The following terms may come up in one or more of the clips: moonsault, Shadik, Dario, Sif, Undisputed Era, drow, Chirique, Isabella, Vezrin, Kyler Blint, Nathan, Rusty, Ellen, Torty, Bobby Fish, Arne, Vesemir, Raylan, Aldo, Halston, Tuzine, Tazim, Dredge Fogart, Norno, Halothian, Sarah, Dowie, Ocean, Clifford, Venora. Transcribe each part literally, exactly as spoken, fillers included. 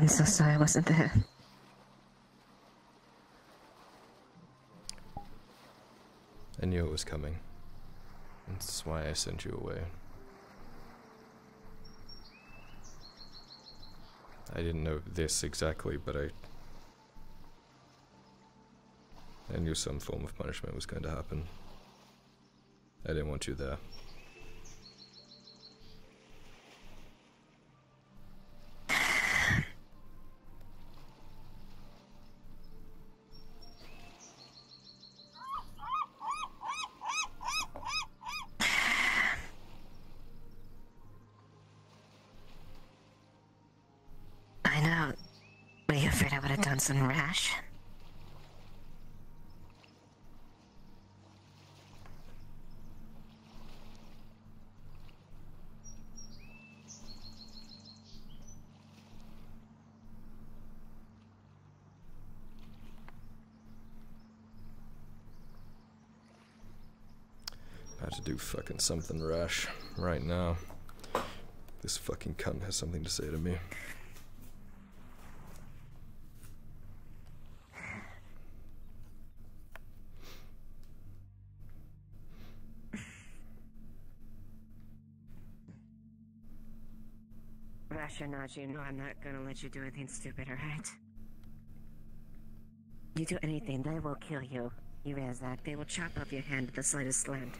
I'm so sorry I wasn't there. I knew it was coming. That's why I sent you away. I didn't know this exactly, but I... I knew some form of punishment was going to happen. I didn't want you there. And rash. About to do fucking something rash right now. This fucking cunt has something to say to me. Or not, you know I'm not gonna let you do anything stupid, alright? You do anything, they will kill you. You realize that? They will chop off your hand at the slightest slant.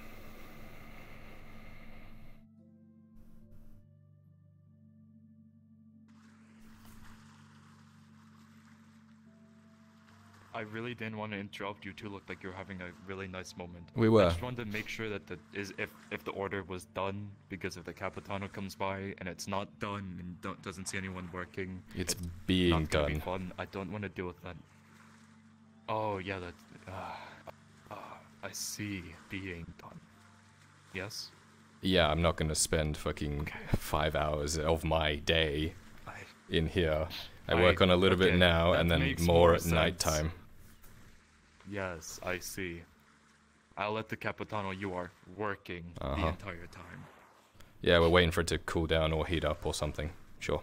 I really didn't want to interrupt. You two looked like you were having a really nice moment. We were. I just wanted to make sure that the, is if, if the order was done, because if the Capitano comes by and it's not done and don't, doesn't see anyone working... It's, it's being done. Be fun. I don't want to deal with that. Oh, yeah, that... Uh, uh, I see. Being done. Yes? Yeah, I'm not going to spend fucking okay. five hours of my day I... in here. I work on a little okay, bit now, and then more at nighttime. Yes, I see. I'll let the Capitano, you are working uh-huh. the entire time. Yeah, we're waiting for it to cool down or heat up or something. Sure.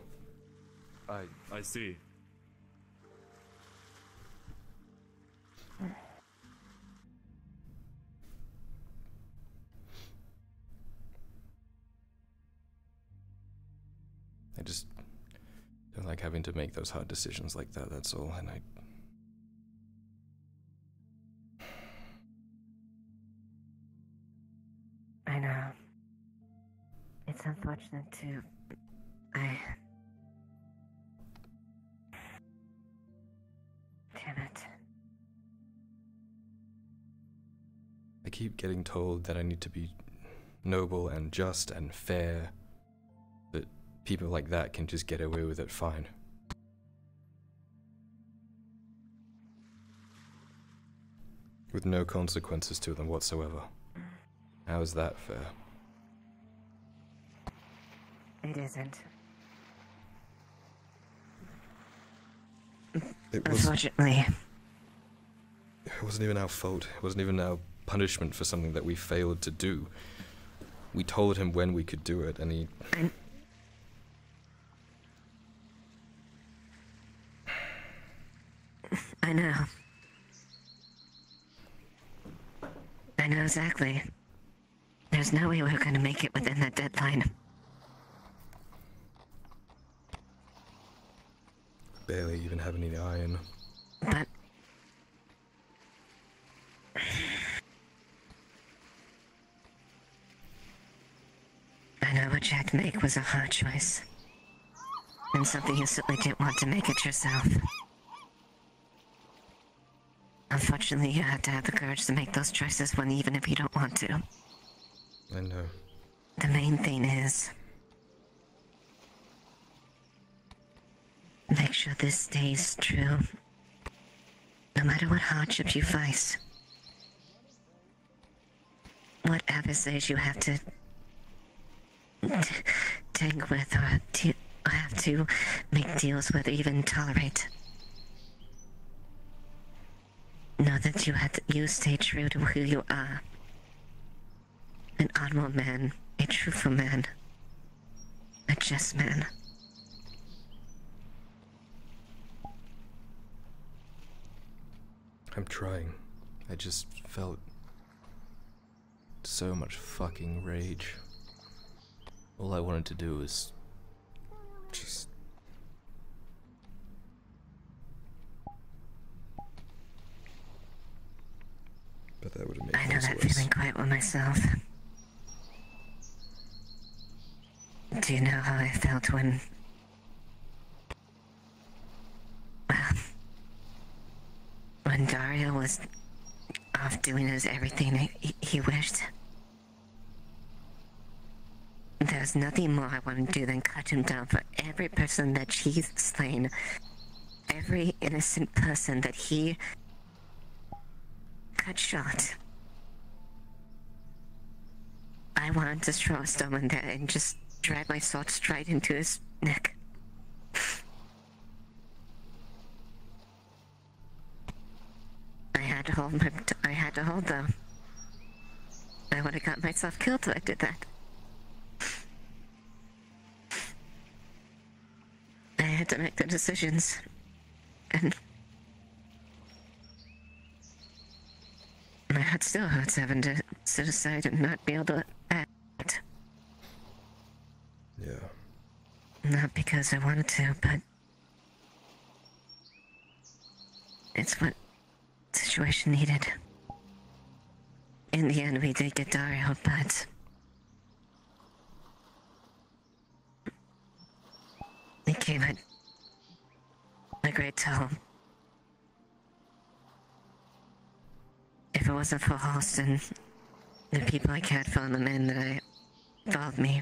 I I see. I just... I like having to make those hard decisions like that, that's all, and I... I know. It's unfortunate, too. I... Damn it. I keep getting told that I need to be noble and just and fair. People like that can just get away with it fine. With no consequences to them whatsoever. How is that fair? It isn't. It Unfortunately. Wasn't, it wasn't even our fault. It wasn't even our punishment for something that we failed to do. We told him when we could do it, and he... I'm I know. I know exactly. There's no way we were going to make it within that deadline. Barely even have any iron. But... I know what you had to make was a hard choice. And something you certainly didn't want to make it yourself. Unfortunately, you have to have the courage to make those choices when even if you don't want to. I know. The main thing is... make sure this stays true. No matter what hardships you face. What adversaries you have to... T tank with or, or have to make deals with or even tolerate. Know that you had to, you stay true to who you are. An honorable man, a truthful man, a just man. I'm trying. I just felt so much fucking rage. All I wanted to do was just... But that would have made I know that feeling quite well myself. Do you know how I felt when... when Dario was off doing his everything he, he wished? There's nothing more I want to do than cut him down for every person that she's slain. Every innocent person that he cut short. I want to throw a stone in there and just drive my sword straight into his neck. I had to hold my... I had to hold though. I would have got myself killed if I did that. I had to make the decisions. And... my heart still hurts having to sit aside and not be able to act. Yeah. Not because I wanted to, but... it's what the situation needed. In the end, we did get Dario, but... it came at a great toll. If it wasn't for Halston, the people I cared for, and the men that I followed me,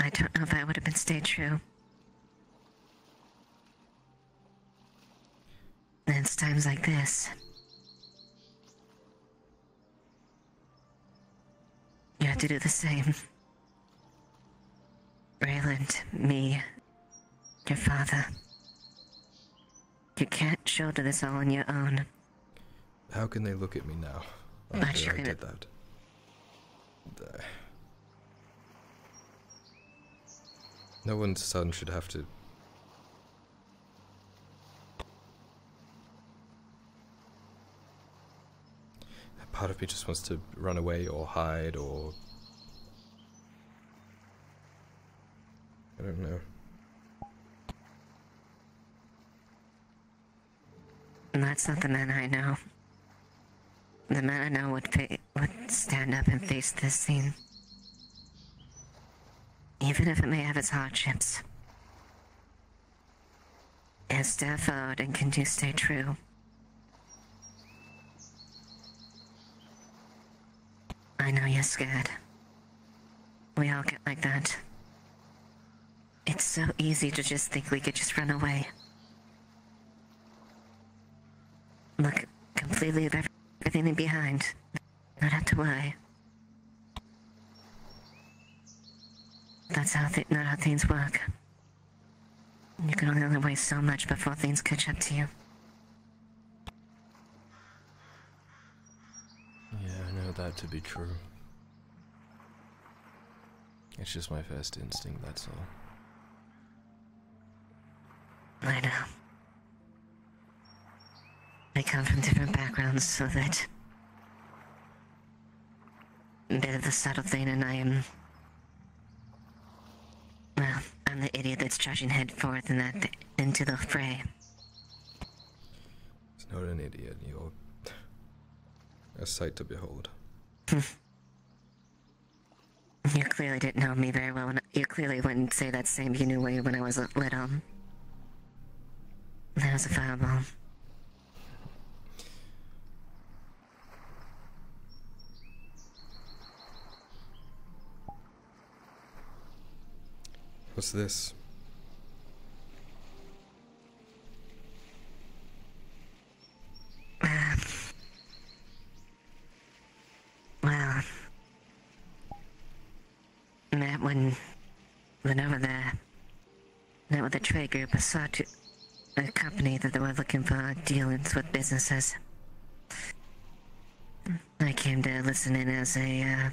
I don't know if I would have been stayed true. And it's times like this. You have to do the same. Raylan, me, your father. You can't shoulder this all on your own. How can they look at me now? After I did that. No one's son should have to... Part of me just wants to run away or hide or... I don't know. That's not the man I know. The man I know would fa would stand up and face this scene. Even if it may have its hardships. And step forward and can you stay true? I know you're scared. We all get like that. It's so easy to just think we could just run away. Look completely of everything behind. Not have to worry. That's how th not how things work. You can only only waste so much before things catch up to you. Yeah, I know that to be true. It's just my first instinct, that's all. I know. They come from different backgrounds, so that... they're the subtle thing, and I am... well, I'm the idiot that's charging headforth in that th into the fray. It's not an idiot, you're... a sight to behold. You clearly didn't know me very well, and you clearly wouldn't say that same you knew way when I was little. That was a fireball. What's this? Uh, well, that one went over there. That was the trade group. I saw two. A company that they were looking for dealings with businesses. I came to listen in as a uh,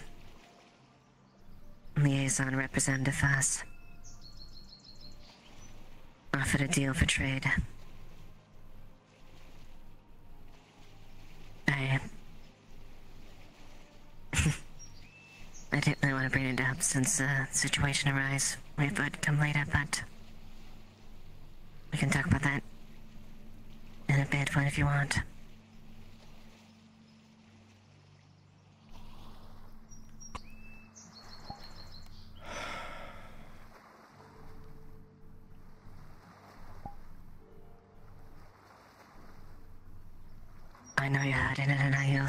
liaison representative for us. Offered a deal for trade. since the situation arise, we would come later, but we can talk about that in a bit when if you want. I know you're hiding it and I heal.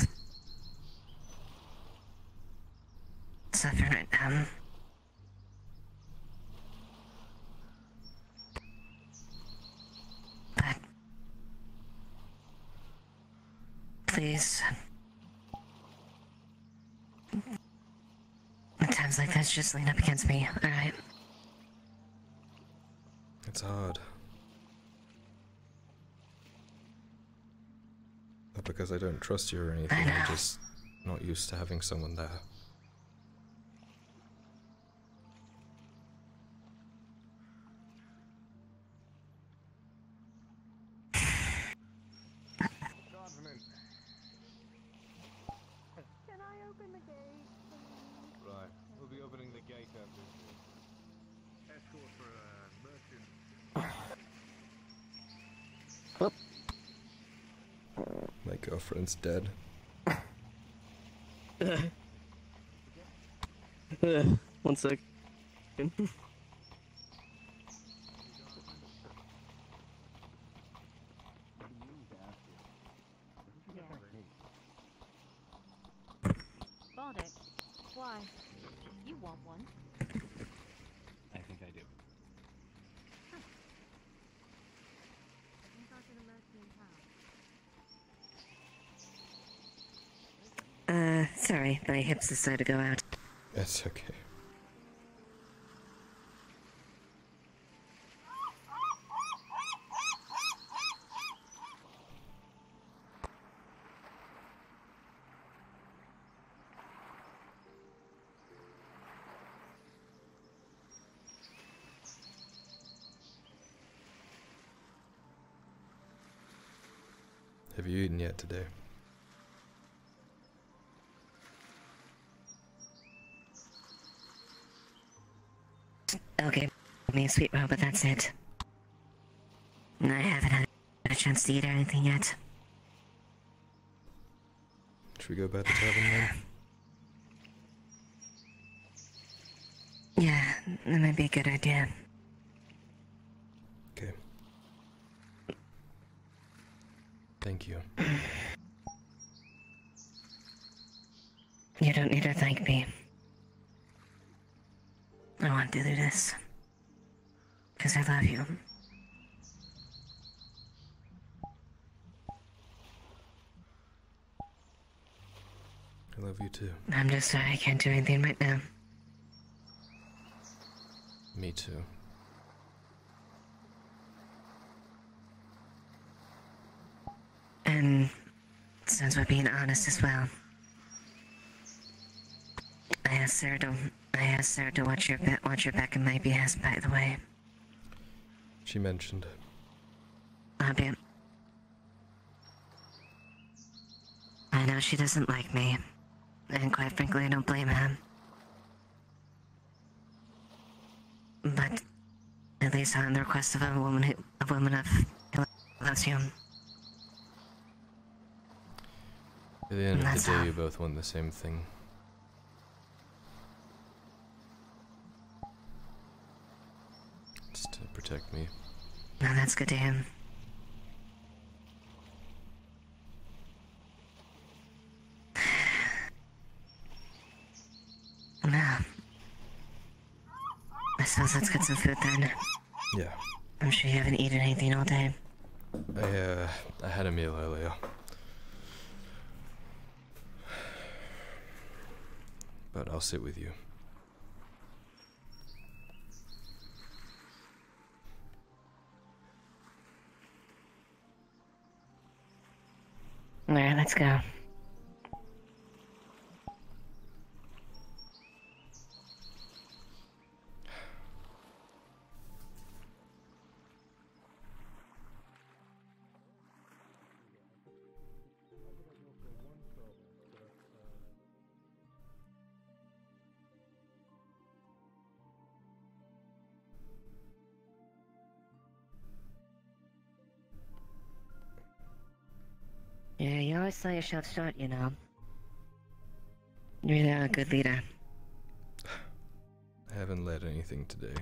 Suffering right now. But please, at times like this, just lean up against me, alright? It's hard. Not because I don't trust you or anything, I'm just not used to having someone there. Can I open the gate? Right, we'll be opening the gate after. Escort for a merchant. Oop. My girlfriend's dead. Uh, uh, one sec. Bought it. Why? You want one? I think I do. Huh. I'm talking to Mercury and Power. Uh, sorry, my hips decided to go out. That's okay. Have you eaten yet today? Okay, me a sweet roll, but that's it. I haven't had a chance to eat or anything yet. Should we go back to tavern then? Yeah, that might be a good idea. Okay. Thank you. You don't need to thank me. I want to do this, because I love you. I love you too. I'm just sorry I can't do anything right now. Me too. And since we're being honest as well, I asked Sarah to... I asked Sarah to watch your, watch your back and my B S, by the way. She mentioned it. I'll be... I know she doesn't like me. And quite frankly, I don't blame her. But at least on the request of a woman who... a woman of... who loves you. At the end of the day, you both want the same thing. To protect me. No, that's good to him. No. I suppose let's get some food then. Yeah. I'm sure you haven't eaten anything all day. I, uh, I had a meal earlier. But I'll sit with you. Alright, let's go. Yeah, you always sell yourself short, you know. You're not a good leader. I haven't led anything today.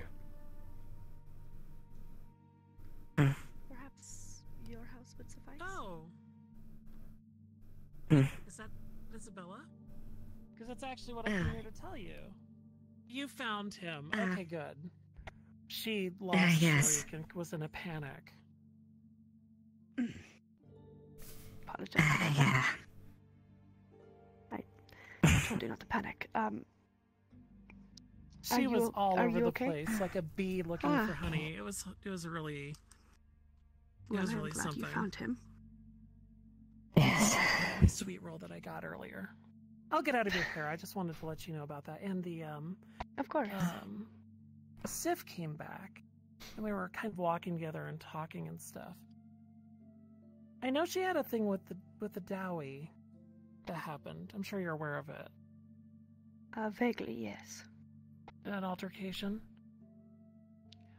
Mm. Perhaps your house would suffice? Oh! Mm. Is that Isabella? Because that's actually what I'm here to tell you. You found him. Uh, okay, good. She lost uh, yes. and was in a panic. Mm. Apologize. Uh, yeah. I, I told you not to panic. Um... She you, was all over the okay? place, like a bee looking ah. for honey. It was, it was really, it well, was really I'm glad something. You found him. Yes. Oh, sweet roll that I got earlier. I'll get out of your hair. I just wanted to let you know about that. And the um, of course, um, Sif came back, and we were kind of walking together and talking and stuff. I know she had a thing with the with the Dowie that happened. I'm sure you're aware of it. Uh, vaguely, yes. An altercation?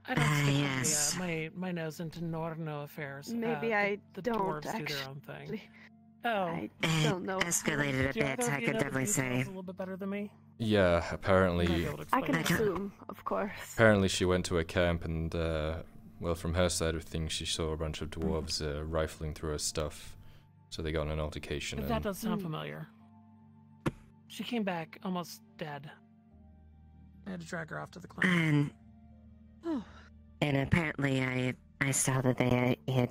I don't uh, yes. the, uh, my my nose into Norno affairs. Maybe uh, I the, the don't actually. Do their own thing. Oh, I don't know. It escalated a bit. Know, I could definitely say. A little bit better than me. Yeah, apparently. I can assume, of course. Apparently, she went to a camp, and uh, well, from her side of things, she saw a bunch of dwarves mm. uh, rifling through her stuff, so they got in an altercation. But and... that does sound mm. familiar. She came back almost dead. I had to drag her off to the clinic. Um, oh. And apparently, I I saw that they uh, had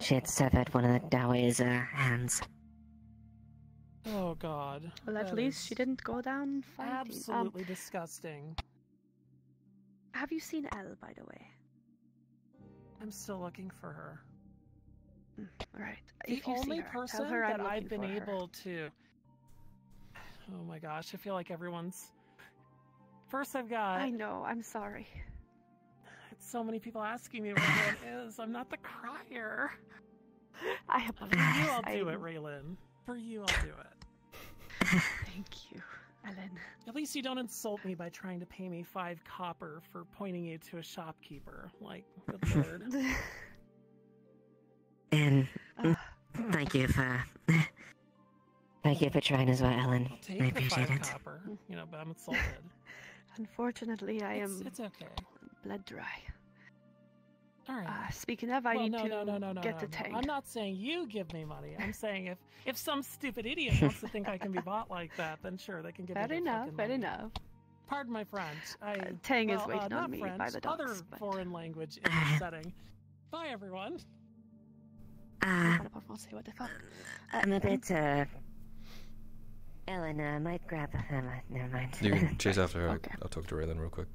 she had severed one of the Dowie's uh, hands. Oh God! Well, at that least she didn't go down fighting. Absolutely um, disgusting. Have you seen Elle, by the way? I'm still looking for her. Mm, all right. The if only her, person her that I'm I've been able her. to. Oh my gosh! I feel like everyone's. First I've got... I know, I'm sorry. So many people asking me where Raylan is. I'm not the crier. I apologize. For you, I'll I'm... do it, Raylan. For you, I'll do it. Thank you, Ellen. At least you don't insult me by trying to pay me five copper for pointing you to a shopkeeper. Like, good lord. And uh, thank you for... Thank you for trying as well, Ellen. I'll take I appreciate the five it. Copper, you know, but I'm insulted. Unfortunately, I am. It's, it's okay. Blood dry. All right. Uh, speaking of, I well, need no, to no, no, no, no, get no, the no. tank. I'm not saying you give me money. I'm saying if if some stupid idiot wants to think I can be bought like that, then sure, they can give fair me enough, fair money. Fair enough. Fair enough. Pardon my French. I uh, Tang well, is waiting uh, on me French, by the dogs. Other but... foreign language in this setting. Bye, everyone. Uh, I'm a bit. Uh, Ellen, I uh, might grab her. Never mind. Never mind. You can chase after her. Okay. I'll talk to Raylan real quick.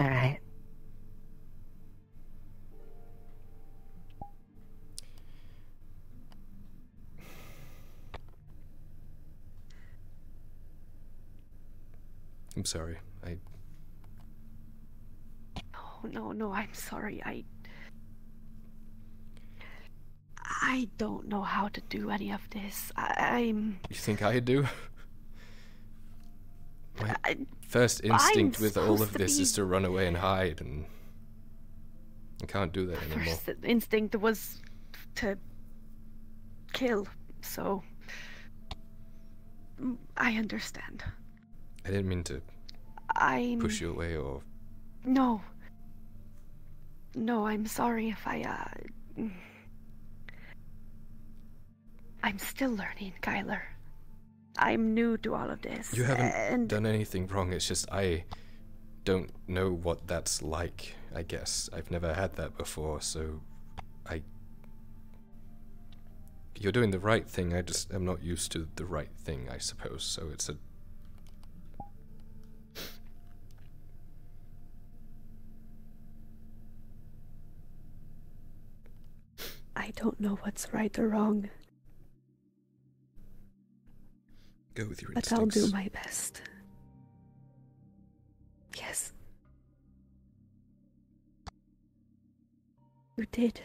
All right. I'm sorry. I. No, no, no. I'm sorry. I. I don't know how to do any of this. I, I'm... You think I do? My I, first instinct I'm with all of this be... is to run away and hide, and... I can't do that anymore. First instinct was to... kill, so... I understand. I didn't mean to... I'm... push you away, or... No. No, I'm sorry if I, uh... I'm still learning, Kyler. I'm new to all of this. You haven't and... done anything wrong, it's just I don't know what that's like, I guess. I've never had that before, so I... You're doing the right thing, I just am not used to the right thing, I suppose, so it's a... I don't know what's right or wrong. Go with your instincts. But I'll do my best. Yes. You did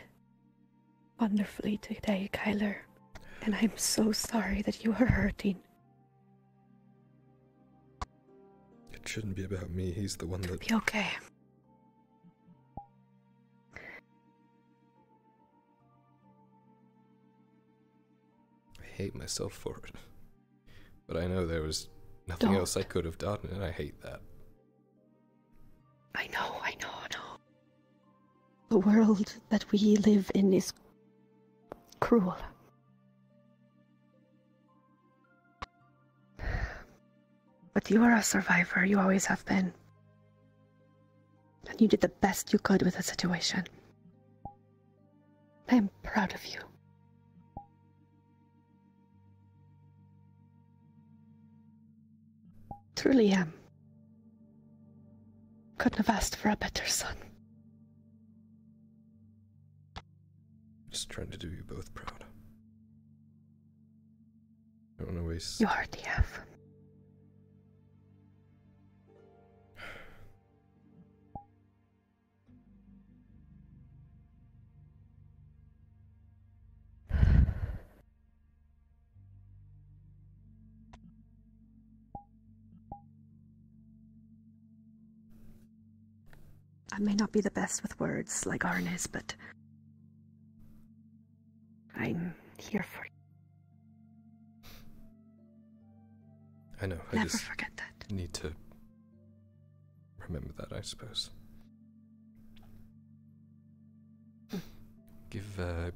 wonderfully today, Kyler. And I'm so sorry that you were hurting. It shouldn't be about me. He's the one that... It'll be okay. hate myself for it. But I know there was nothing Don't. else I could have done, and I hate that. I know, I know, I know. The world that we live in is cruel. But you are a survivor, you always have been. And you did the best you could with the situation. I am proud of you. Truly am. Couldn't have asked for a better son. Just trying to do you both proud. I don't always... You hardly have. I may not be the best with words like Arne is, but I'm here for you. I know. I Never just forget that. Need to remember that, I suppose. Mm. Give uh,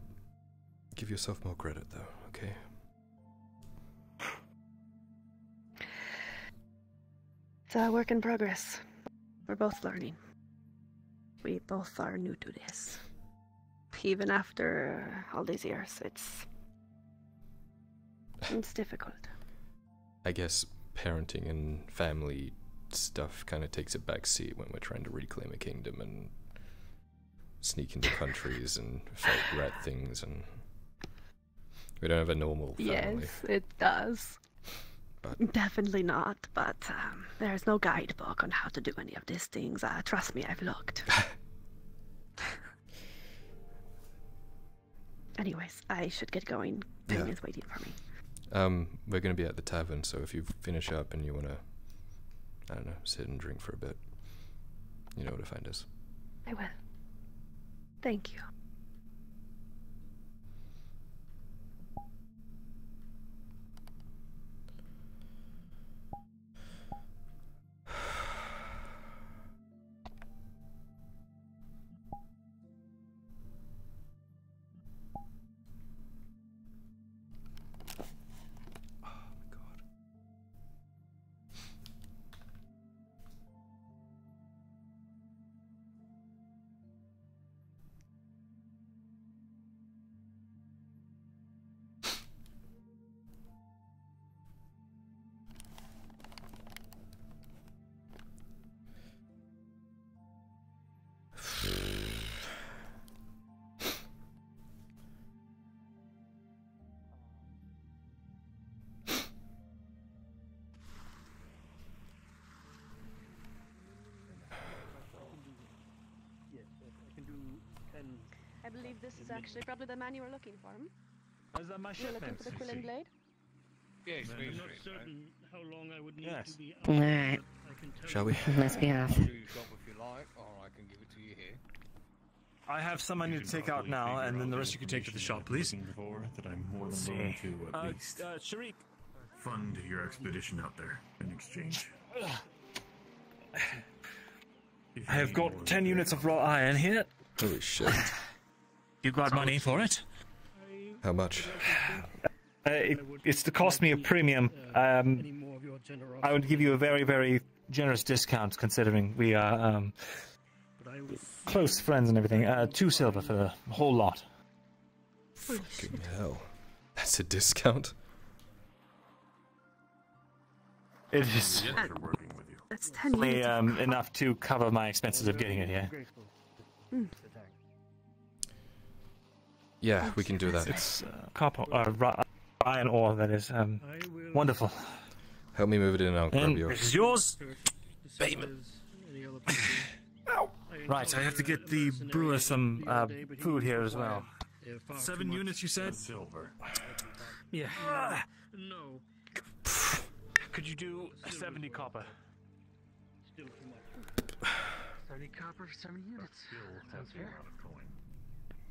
give yourself more credit, though. Okay. It's a work in progress. We're both learning. We both are new to this. Even after all these years, it's... It's difficult. I guess parenting and family stuff kind of takes a backseat when we're trying to reclaim a kingdom and sneak into countries and fight rat things and... We don't have a normal family. Yes, it does. But. Definitely not, but um, there's no guidebook on how to do any of these things. Uh, trust me, I've looked. Anyways, I should get going. Penny yeah. is waiting for me. Um, we're going to be at the tavern, so if you finish up and you want to, I don't know, sit and drink for a bit, you know where to find us. I will. Thank you. I believe this is actually probably the man you were looking for. As a You're looking for the quill and blade? Yes, I'm not certain how long I would need yes. to be out. Alright. Shall we? Let's be off. If you like, or I can give it to you here. I have some I need to take out now, and then the rest you can take to the shop, please. That I'm more than willing to at least. Uh, Chirique. Fund your expedition out there in exchange. I have got ten units of raw iron here. Holy shit. You got money for it? How much? Uh, it, it's to cost me a premium. Um, I would give you a very, very generous discount considering we are um, close friends and everything. Uh, two silver for the whole lot. Fucking hell. That's a discount? It is. That's only um, enough to cover my expenses of getting it here. Mm. Yeah, we can do that. It's uh, copper, uh, iron ore that is um, wonderful. Help me move it in and I'll grab and yours. This is yours, Bayman. Right, I have to get the brewer some uh, food here as well. Seven units, you said? Silver. Yeah. Uh, no. Could you do seventy copper? Still too much. seventy copper, seventy units. Still sounds fair.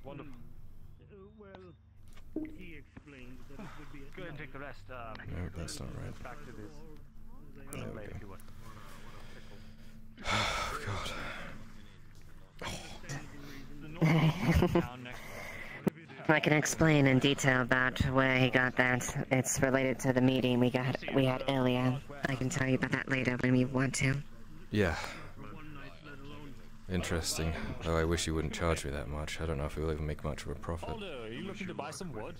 Wonderful. Well, He explained that it would be a Go ahead and take the rest. Um, no, that's not right. Back to this. Go ahead later if you want. Oh, God. I can explain in detail about where he got that. It's related to the meeting we got. We had earlier. I can tell you about that later when we want to. Yeah. Interesting. Though I wish he wouldn't charge me that much. I don't know if he'll even make much of a profit. Aldo, are you looking to buy some wood?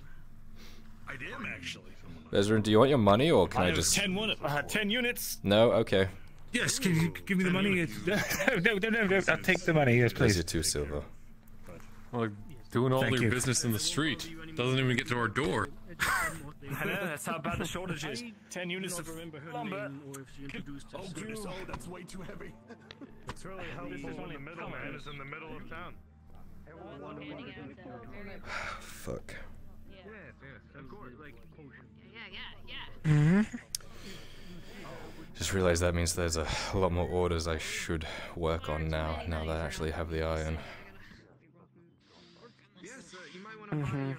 I am actually. Vezrin, do you want your money or can I, I just? Ten, uh, ten units. No. Okay. Yes. Can you give me the money? no, no, no, no. I'll take the money. Yes, please. Here's your two silver. Well, doing all Thank their you. business in the street doesn't even get to our door. I know, that's how bad the shortage is. Ten units of lumber. Oh, goodness, oh, that's way too heavy. It's really helpful when the middleman is in the middle of town. Fuck. Yeah, yeah, of course. Like, yeah, yeah, yeah. Just realized that means there's a lot more orders I should work on now. Now that I actually have the iron. Mm-hmm.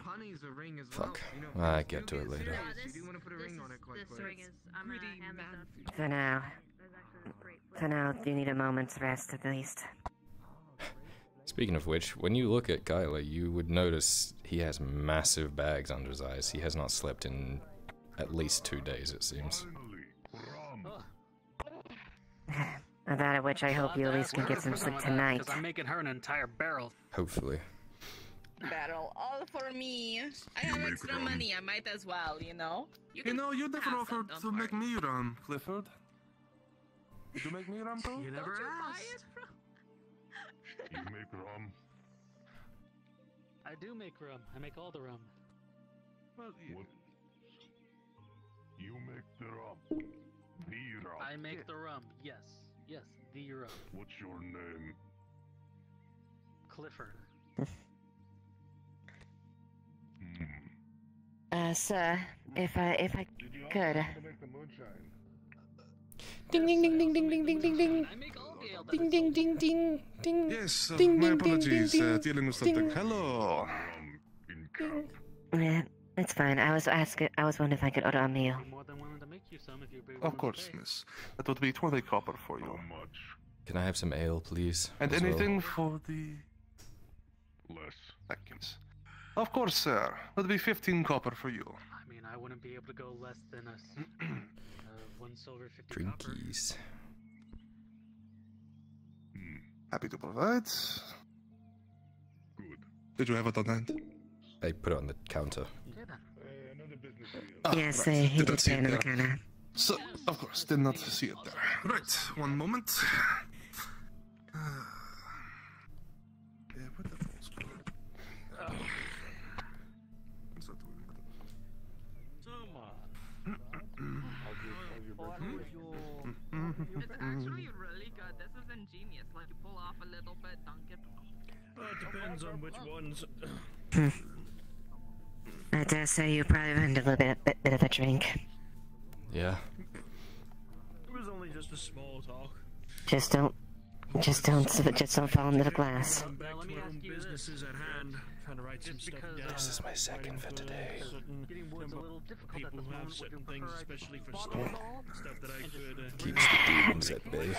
Fuck. I get to it later. For now. For now, you need a moment's rest at least. Speaking of which, when you look at Kyler, you would notice he has massive bags under his eyes. He has not slept in at least two days, it seems. That of which I hope you at least can get some sleep tonight. I'm making her an entire barrel. Hopefully. Barrel, all for me. I have extra money, I might as well, you know? You, you know, you never offered to make me rum, Clifford. Did you make me rum, too? You never asked. You make rum. I do make rum. I make all the rum. Well, you... What? You make the rum. The rum. I make yeah. the rum, yes. Yes, the rum. What's your name? Clifford. Uh, sir, if I, if I could. Ding ding ding ding ding ding ding ding ding. Ding ding ding ding ding. Yes, uh, ding, my apologies, ding, uh, dealing with something. Ding. Hello. Ding. Yeah, it's fine. I was asking, I was wondering if I could order a meal. Of course, miss. That would be twenty copper for you. Can I have some ale, please? And anything well? for the... Less. Seconds. Of course, sir. That'd be fifteen copper for you. I mean, I wouldn't be able to go less than a uh, one silver, fifty Drinkies. copper. Hmm. Happy to provide. Good. Did you have it on hand? I put it on the counter. Yeah, then. Uh, another business deal. Ah, yes, right. I hate it on the counter. So, of course, did not see it there. Right, one moment. Uh, yeah, what the fuck's going on? Oh. It's actually really good. This is ingenious. Like, you pull off a little bit, dunk it. Well, it depends on which ones. I dare say you probably earned a little bit, bit, bit of a drink. Yeah. It was only just a small talk. Just don't, just don't, just don't fall into the glass. Well, let me ask you this. At hand, trying to write some stuff down. This is my second for today. People have certain things, especially for stuff, stuff that I could uh, keeps the demons at bay.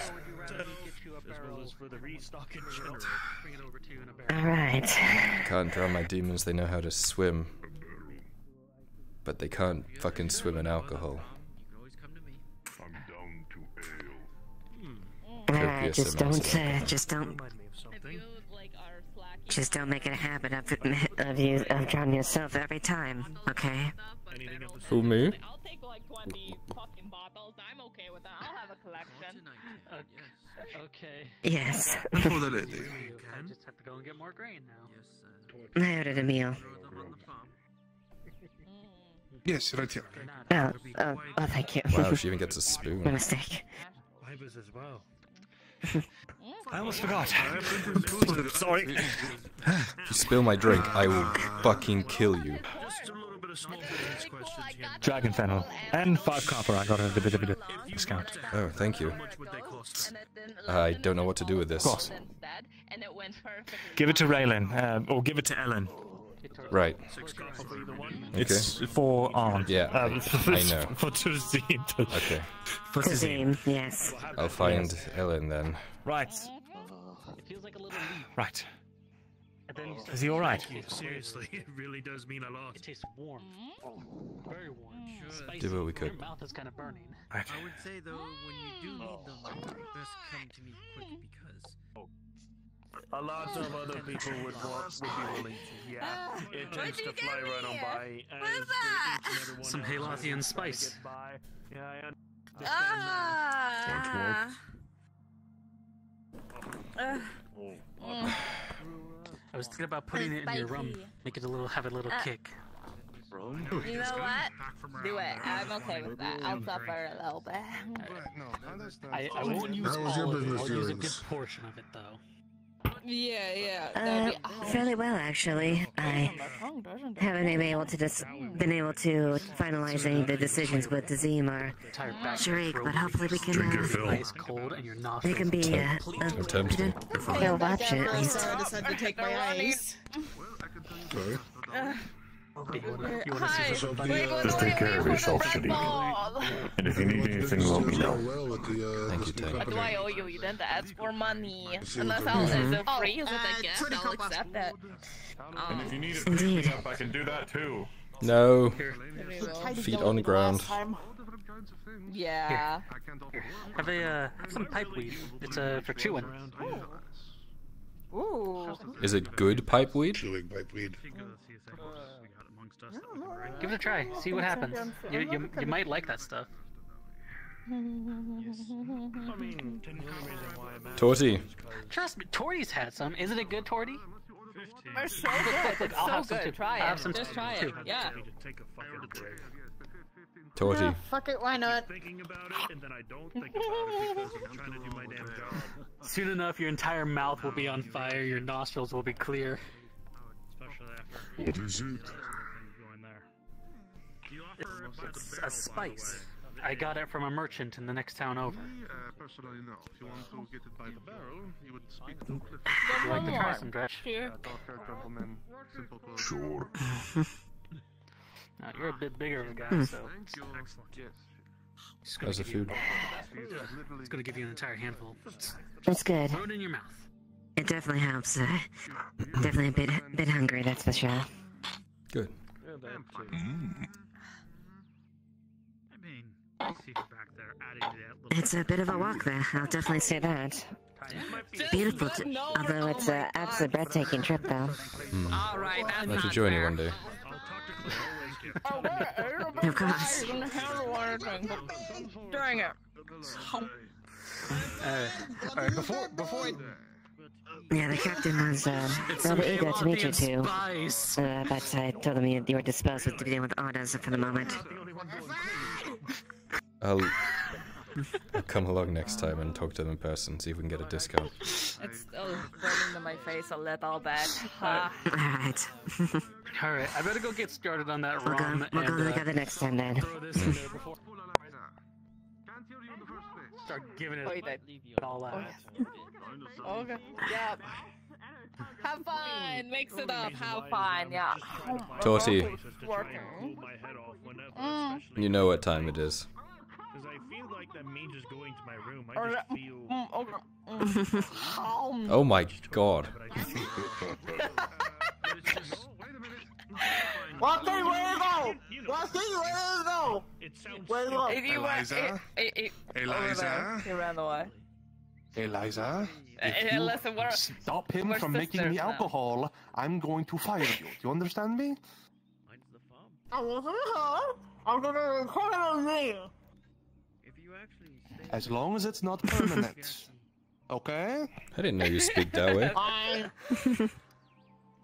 All right. Can't drown my demons. They know how to swim, but they can't fucking swim in alcohol. Uh, just don't, uh, just don't, just don't make it a habit of, of you, of drowning yourself every time, okay? Who, me? I'll take like twenty fucking bottles, I'm okay with that, I'll have a collection. Okay. Yes. I just have to go and get more grain now. I ordered a meal. Yes, right here. Oh, oh, oh, thank you. Wow, she even gets a spoon. My mistake. As well. I almost forgot. Sorry. If you spill my drink, I will fucking kill you. Dragon fennel. And five copper, I got a bit of a discount. Oh, thank you. I don't know what to do with this. Of course. Give it to Raylan, um, or give it to Ellen. Right. It's okay. For Arne. Yeah, um, I, I know. For Tuzine. Okay. For Tuzine, yes. I'll find yes. Ellen then. Right. Right. Is he all right? Seriously, it really does mean a lot. It tastes warm, very warm. Do what we could. Your mouth is kind of burning. I would say though, when you do need them, just come to me quick because. A lot of other people would want would be willing to. Yeah, it tends to fly right on by. What's that? Some Halothian spice. Yeah, I understand. Don't I was thinking about putting it in your rum, make it a little, have a little uh, kick. You know what? Do it. I'm okay with that. I'll suffer a little bit. I, I won't use all of it. I'll use a good portion of it, though. Yeah, yeah. Uh, awesome. Fairly well, actually. I haven't been able to just been able to finalize any of the decisions with Tazim or Chirique, but hopefully we can. Drink your fill. They can be a real option at least. I decided to take my ice. Sorry. Uh, You want to see the Just take care of yourself, Shadik. And if you need anything, let me know. Thank you, Tank. What do I owe you? You didn't ask for money. Unless I'll mm-hmm. so free as I guess, I'll accept that. And if you need a pick up, I can do that too. No. Feet on the ground. Yeah. Here. Have a uh, have some pipeweed. It's uh, for chewing. Oh. Ooh. Is it good pipeweed? Chewing pipeweed. Give it a try. See what happens. You, you, you might like that stuff. Torty. Trust me, Torty's had some. Isn't it good, Torty? It's so good. It's so good. Try it. Just try it. Yeah. Torty. Oh, fuck it, why not? Soon enough, your entire mouth will be on fire. Your nostrils will be clear. What is it? It's a spice. I got it from a merchant in the next town over. You like the carson, Dredge? Sure. Now, you're a bit bigger of a guy, so... It's gonna, give you, it's gonna give you an entire handful. That's good. Throw it in your mouth. It definitely helps. Uh, definitely a bit, bit hungry, that's for sure. Good. Mm. It's a bit of a walk there, I'll definitely say that. Beautiful, although it's an absolute breathtaking trip though. Mm. I'll have to join you one day. Of course. During it. Alright, before, before... Yeah, the captain was uh, rather eager to meet you two, uh, but I told him you, you were dispersed with dealing with orders for the moment. I'll, I'll come along next time and talk to them in person, see if we can get a discount. It's still burning to my face a little bit. Uh, Alright. Alright, I better go get started on that we'll rum. Go, we'll and, go together uh, next time then. Start giving it oh, a... all out. Oh, okay. Yeah. Have fun. Mix it up. Have fun. Yeah. Torty. Mm. You know what time it is. Oh my god. What thing where to go? What thing where to go? Where to go? Eliza? It, it, it, Eliza? He ran away. Eliza? If you Listen, stop him from making me alcohol, now. I'm going to fire you. Do you understand me? I want to her. I'm going to record it on me. As long as it's not permanent. Okay? I didn't know you speak that way. I...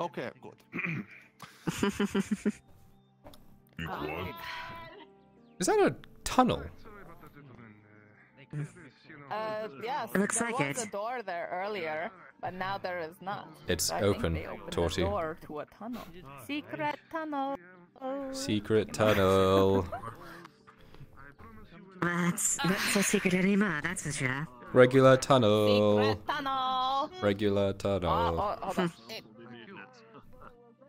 Okay, good. Is that a tunnel? Uh, yes, it looks there like was it. a door there earlier, but now there is not. It's so open, Torty. Door to a tunnel. Secret tunnel. Oh. Secret tunnel. That's not so secret anymore. That's for sure. Regular tunnel. Secret tunnel. Regular tunnel. Oh, oh, hold on.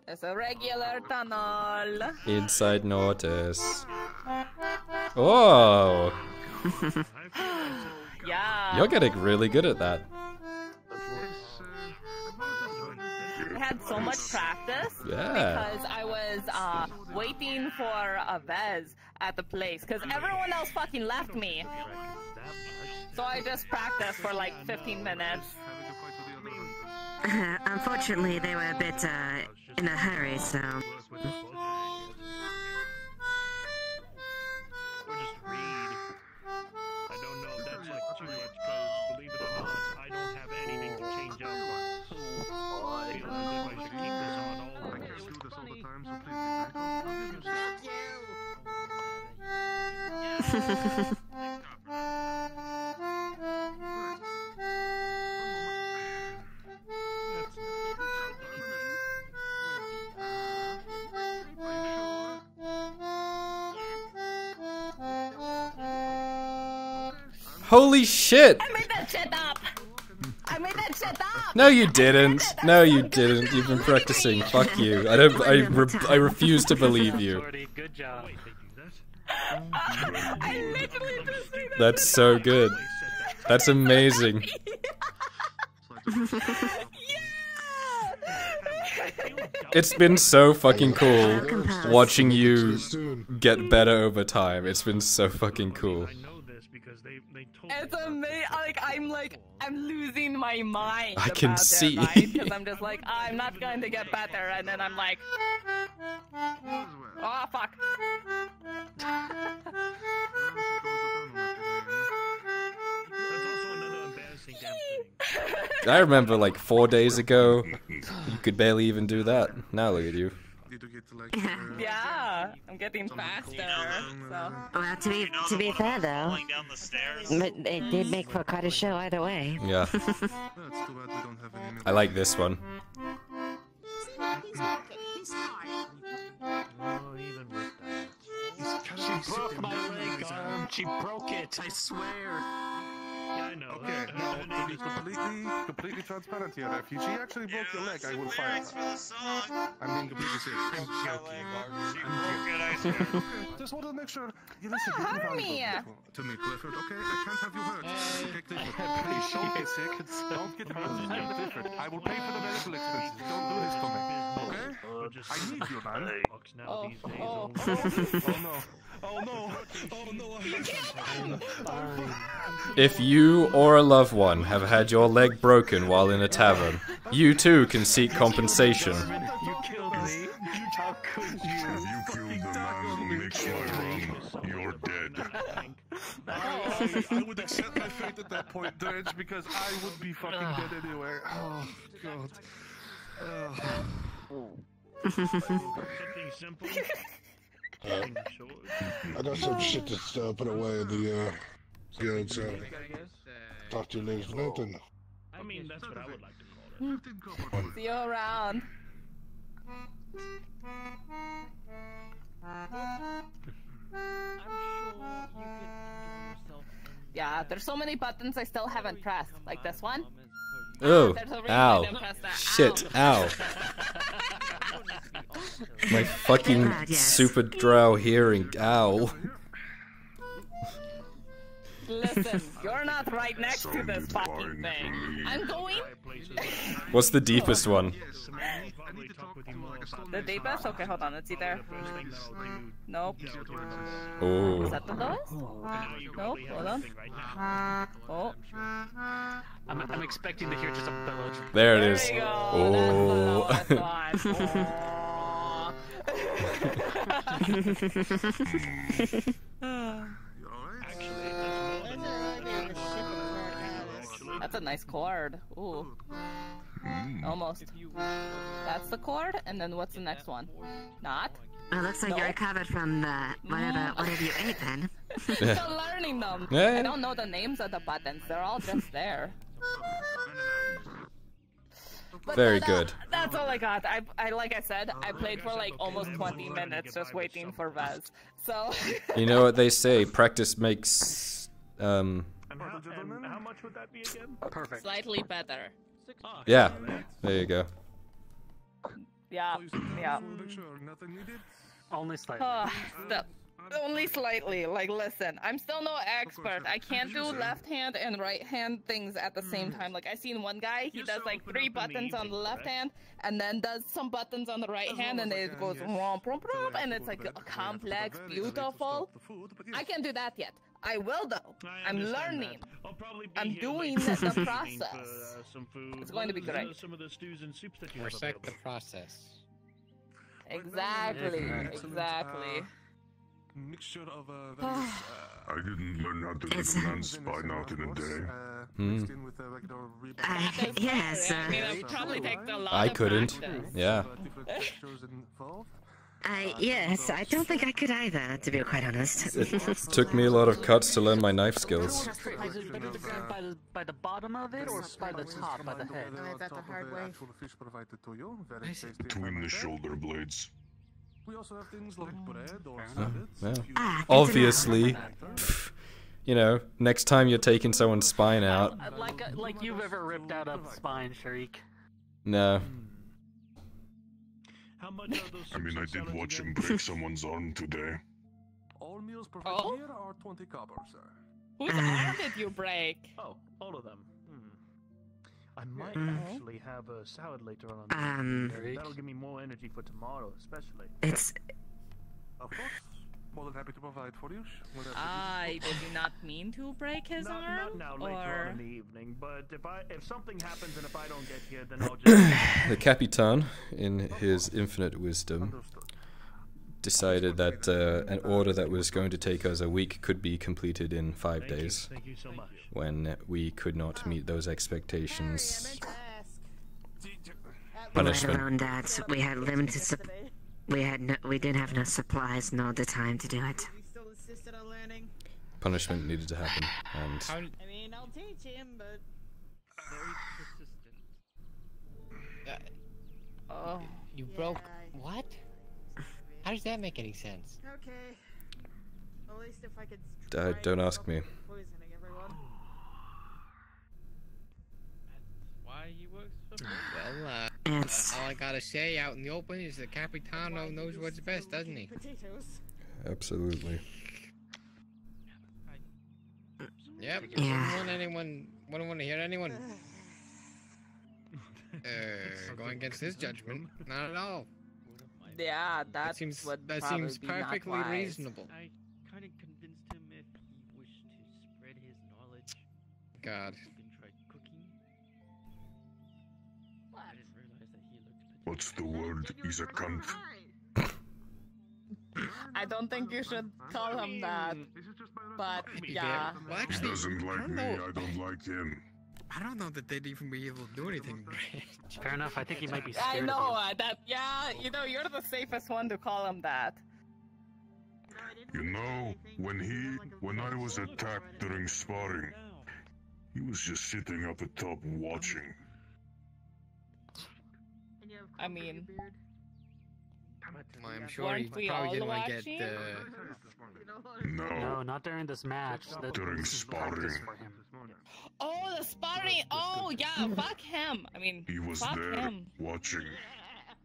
It's a regular tunnel. Inside notice. Oh. Yeah. You're getting really good at that. I had so much practice yeah. because I was uh, waiting for a Vez at the place because everyone else fucking left me. So I just practiced for like fifteen minutes. Uh, unfortunately, they were a bit uh, in a hurry, so... Holy shit! I made that shit up! I made that shit up! No you didn't. No you didn't. You've been practicing. Fuck you. I don't- I, re I refuse to believe you. Good job. I literally just made that That's so good. That's amazing. It's been so fucking cool watching you get better over time. It's been so fucking cool. It's amazing. Like I'm like I'm losing my mind. I can see. Because I'm just like oh, I'm not going to get better, and then I'm like, oh fuck. I remember like four days ago, you could barely even do that. Now look at you. Yeah, I'm getting faster. So. Well, to be to be fair though, but it did make for quite a show either way. Yeah. I like this one. She broke my leg arm. She broke it. I swear. Yeah, I know. Okay, now to be completely, completely transparent here, if she actually broke your leg, I will fire her. I mean, completely serious. I'm joking. I'm joking. Just want to make sure you listen to me. To me, Clifford. Okay, I can't have you hurt. Okay, Clifford. Don't get sick. Don't get hurt. Clifford, I will pay for the medical expenses. Don't do this for me. Okay? I need you, man. Oh, oh, oh no. Oh no. Oh no. You killed him! If you You or a loved one have had your leg broken while in a tavern, you too can seek compensation. You killed me. How could you? You killed the man who makes my run. You're dead. Oh, I would accept my fate at that point, Dredge, because I would be fucking dead anyway. Oh, God. Oh. Something simple. I got some shit that's uh, put away in the... Uh... Good, so talk to you later, Nathan. I mean, that's what I would like to call it. See you around. Yeah, there's so many buttons I still haven't pressed, like this one. Oh, ow, shit, ow. My fucking super drow hearing, ow. Listen, you're not right next to this fucking thing. I'm going. What's the deepest one? The deepest? Okay, hold on. Let's see there. Nope. Oh. Is that the lowest? Nope. Hold on. Oh. I'm, I'm expecting to hear just a bellow. There it is. There you go. Oh. That's the lowest one. Oh. That's a nice chord. Ooh. Mm. Almost. That's the chord, and then what's the next one? Not? Well, it looks like no. You're recovered from the whatever, whatever you ate then. Yeah. Still learning them. Yeah. I don't know the names of the buttons. They're all just there. But Very that, good. Uh, that's all I got. I, I, like I said, I played for like almost twenty minutes just waiting for Vez. So. You know what they say, practice makes... Um... How, how much would that be again? Perfect. Slightly better. Yeah, there you go. Yeah, yeah. Nothing needed? Only slightly. Uh, the, only slightly. Like, listen, I'm still no expert. I can't do left hand and right hand things at the same time. Like, I seen one guy, he does like three buttons on the left hand, and then does some buttons on the right hand, and it goes romp, romp, romp, and it's like complex, beautiful. I can't do that yet. I will though. I I'm learning. I'll probably be I'm doing the, the process. For, uh, some food. It's going to be great. Some of the stews and soups that you respect the process. Exactly. Exactly. Uh, mixture of uh, various, uh, I didn't learn how to make man's spine out in a day. Uh, mm. in with, uh, like, uh, yes. Uh, I mean, it probably takes a lot. I couldn't. Practice. Yeah. I, yes, I don't think I could either, to be quite honest. It took me a lot of cuts to learn my knife skills. Is it better to grab by the, by the bottom of it, or by the top, by the head? I bet the hard way. Between the shoulder blades. We also have things like bread or salads. Obviously. Pff, you know, next time you're taking someone's spine out. Like, a, like you've ever ripped out a spine, Chirique. No. How much are those I mean, I did watch him break someone's arm today. All meals provided oh? here are twenty copper, sir. Whose arm did you break? Oh, all of them. Hmm. I might mm. actually have a salad later on. Um, That'll give me more energy for tomorrow, especially. It's... Of course. More than happy to provide for you. I did not mean to break his not, arm. Not now, or... later on in the evening. But if I, if something happens and if I don't get here, then I'll just. The Capitan, in his infinite wisdom, decided that uh, an order that was going to take us a week could be completed in five Thank days. You. Thank you so much. When we could not meet those expectations. Punishment. Let alone that we had limited support. We had no, we didn't have no supplies nor the time to do it. Punishment needed to happen, and I mean, I'll teach him, but very persistent. Uh, oh, you yeah, broke I... what? How does that make any sense? Okay. At least if I could. Uh, don't ask me. Poisoning everyone. Why you work so well? Uh... Yes. Uh, all I gotta say out in the open is that Capitano knows what's best, doesn't he? Absolutely. Yep. Yeah. Wouldn't want anyone, wouldn't want to hear anyone uh, going against his judgment. Not at all. Yeah, that seems that seems perfectly reasonable. I kind of convinced him if he wished to spread his knowledge. God. What's the word? He's a cunt. I don't think you should call him that. But yeah. Well, actually, he doesn't like I me, know. I don't like him. I don't know that they'd even be able to do anything. Fair enough, I think he might be scared. I know, uh, that, yeah, you know, you're the safest one to call him that. You know, when he, when I was attacked during sparring, he was just sitting up at top watching. I mean, well, I'm sure he probably didn't want to get the... No. no, not during this match. The... During sparring. Oh, the sparring! Oh, yeah, fuck him! I mean, he was fuck there him. watching.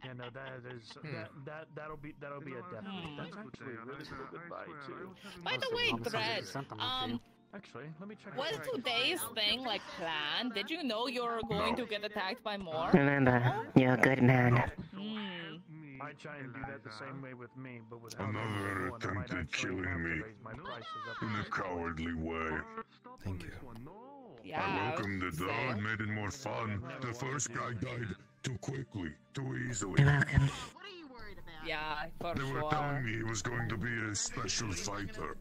Yeah, no, that is that that that'll be that'll be a death. Mm. That's actually a really goodbye too. By the way, Dredge, um. Actually, let me check. Was today's thing like planned? Did you know you were going no. to get attacked by more? Remember, you're a good man. No. Mm. I try and do that the same way with me, but without another attempt at killing me in a cowardly way. Thank you. Yeah, I welcomed it though and made it more fun. The first guy died too quickly, too easily. Yeah, for they sure. were telling me he was going to be a special fighter.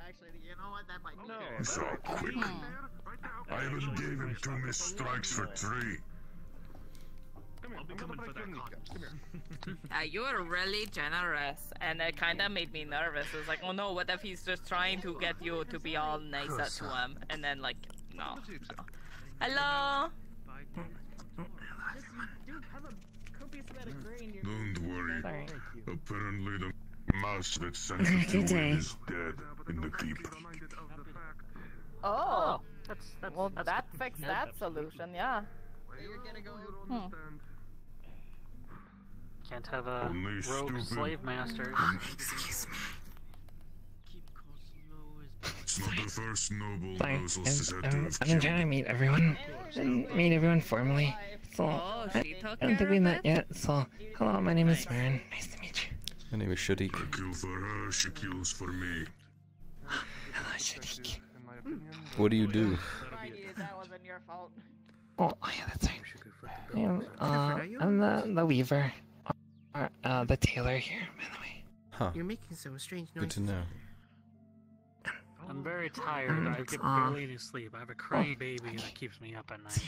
Actually, you know what? That might be no, so quick. Hmm. I even gave him two missed strikes for three. Come here, come for that come here. Uh, you were really generous, and it kind of made me nervous. It's like, oh no, what if he's just trying to get you to be all nicer to him, and then like, no. Hello. Don't worry. Sorry. Apparently the mouse that sent you to it is dead in the deep. Oh, that's, that's, well, that's, that fixed that solution, yeah. Hmm. Can't have a rogue slave master. Excuse me. It's not the first noble nozzles I'm, I'm, I'm trying to meet everyone. And meet everyone formally. So, I, I don't think we met yet, so... Hello, my name is Marin. Nice to meet you. My name is Shadik. I kill for her, she kills for me. Hello, Shadik. What do you do? That wasn't your fault. Oh, yeah, that's right. I'm, uh, I'm the, the weaver. Or, uh, the tailor here, by the way. Huh. You're making some strange noises. Good to know. I'm very tired. I can barely to sleep. I have a crying oh, baby okay. that keeps me up at night.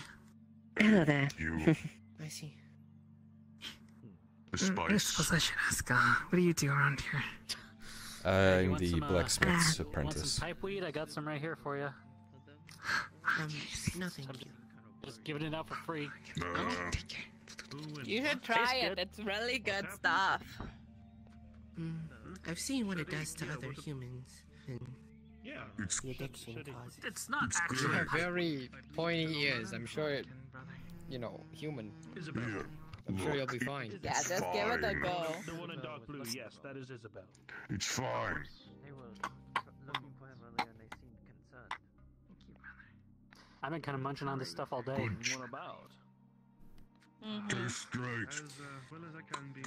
Hello there. You. I see. The spice. I suppose I should ask, uh, what do you do around here? I'm yeah, the some, blacksmith's uh, apprentice. Want some pipeweed? I got some right here for you. Um, no, thank I'm you. Just giving it out for free. Uh, you should try it. Good. It's really good stuff. Mm, I've seen what it does to other humans. And yeah, it's, it's not it's actually very pointy ears. I'm sure it, you know, human. Yeah. I'm sure you'll be fine. It, yeah, just fine. Give it a go. The one in dark blue, yes, that is Isabella. It's fine. They were looking for him earlier and they seemed concerned. Thank you, brother. I've been kind of munching on this stuff all day. Good. What about? Mm-hmm. Tastes great. As uh, well as I can be.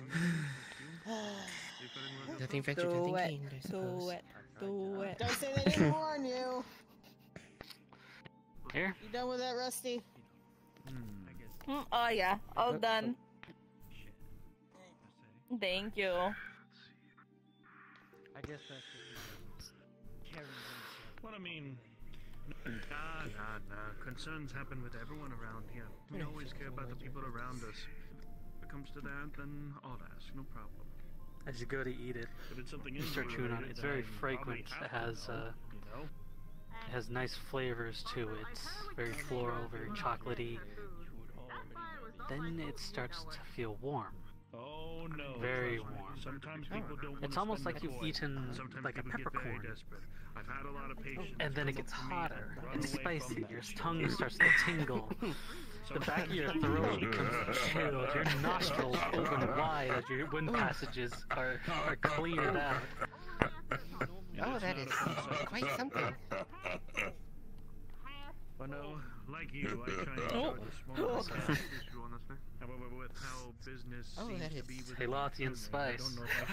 Nothing ventured, nothing gained, I suppose. Do it. Do it. Don't say they didn't warn you. Here. You done with that, Rusty? Mm. Mm, oh yeah, all uh, done. Uh, Thank you. I guess that's what I mean. Nah, nah, nah. Concerns happen with everyone around here. We always care about the people around us. If it comes to that, then I'll ask, no problem. As you go to eat it, if it's something you start chewing on it. It's very fragrant. It has, uh, it has nice flavors to it. It's very floral, very chocolatey. Then it starts to feel warm. Oh no! Very warm. Sometimes people don't. It's almost like you've eaten like a peppercorn. I've had a lot of patience. And then it gets hotter and spicy. Your tongue starts to tingle. The back of your throat becomes chilled. Your nostrils open wide as your wind passages are are cleared out. Oh, that is quite something. Well, no, like you, I try to enjoy the small stuff. However, with how business oh, seems to be with Halatian spice. I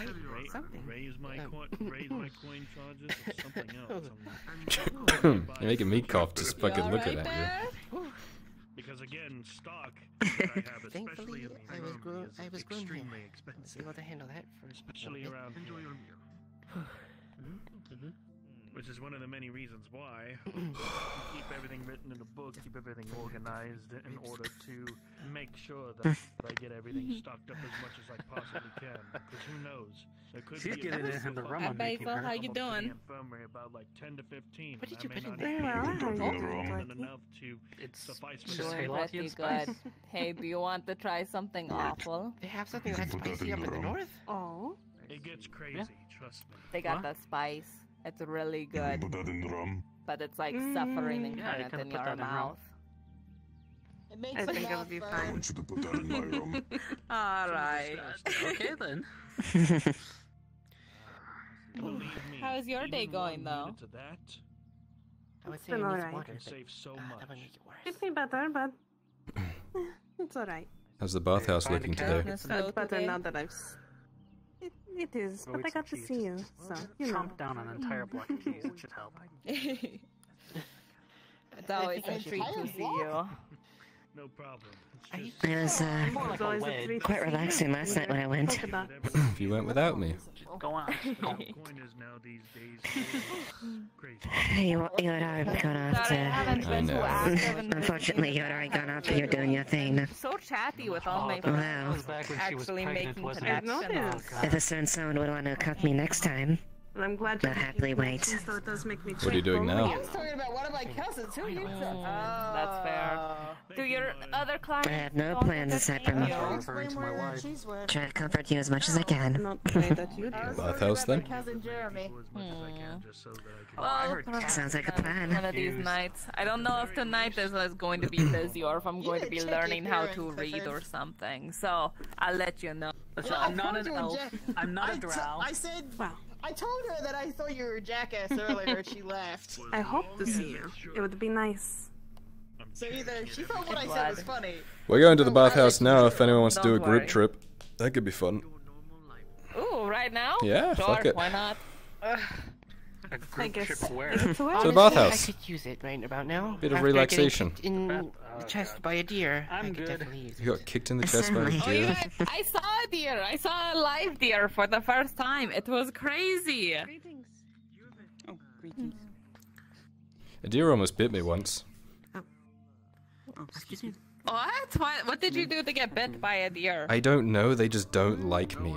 don't know if I should raise my coin, raise my coin charges or something else. I'm You're making me cough just fucking looking at you. Because again, stock that I have, especially in the room, I was grown here. Let's be able to handle that for especially around. Enjoy your meal. Mm-hmm. Which is one of the many reasons why keep everything written in a book, keep everything organized in order to make sure that I get everything stocked up as much as I possibly can. Because who knows? There could She's be getting in the rum. How you doing? Infirmary about like ten to fifteen. What did you put in there? Enough to it's suffice for Hey, do you want to try something Wait. awful? They have something that's spicy up in the north. Oh, it gets crazy. Yeah. Trust me. They got what? the spice. It's really good, put that in the rum. But it's like mm, suffering incarnate yeah, in your mouth. It makes I think it'll be fun. I want you to put that in my rum. Alright. Okay then. How's your day going though? I would say it's alright. It's been better, but it's alright. How's the bathhouse looking today? It's better now that I've... It, it is, but oh, I got to see you, so, you know. Chomp down an entire block of cheese, it should help. It's always a treat to see you. No problem. Just... It was, uh, like a quite relaxing last night when I went. If you went without me. Go on. you, you and I have gone off to... I know. Unfortunately, you and I have gone off and you're doing your thing. So chatty with all my friends. Wow. Actually making connections. If a certain someone would want to cut me next time. I'm glad you're happily wait. So it does make me what are you doing now? I was talking about one of my cousins. Who you? That's fair. Do your other clients? I have no plans aside from trying to comfort you as much as I can. Bathhouse then? Well, sounds like a plan. One of these nights. I don't know if tonight is going to be busy or if I'm going to be learning how to read or something. So I'll let you know. So I'm not an elf. I'm not a drow. I said. Wow. I told her that I thought you were a jackass earlier and she laughed. I hope to see you. It would be nice. So either she thought what I said was funny. We're going to the bathhouse now if anyone wants to do a group trip. That could be fun. Ooh, right now? Yeah, sure, fuck it. Why not? Uh, a group trip where? To the bathhouse. I could use it right about now. Bit of After relaxation. In the chest by a deer. I'm good. You got kicked in the chest by a deer. Oh, yeah, I saw a deer. I saw a live deer for the first time. It was crazy. Greetings. Oh, greetings. A deer almost bit me once. Oh, oh excuse me. What? What? What did you do to get bit by a deer? I don't know. They just don't like me.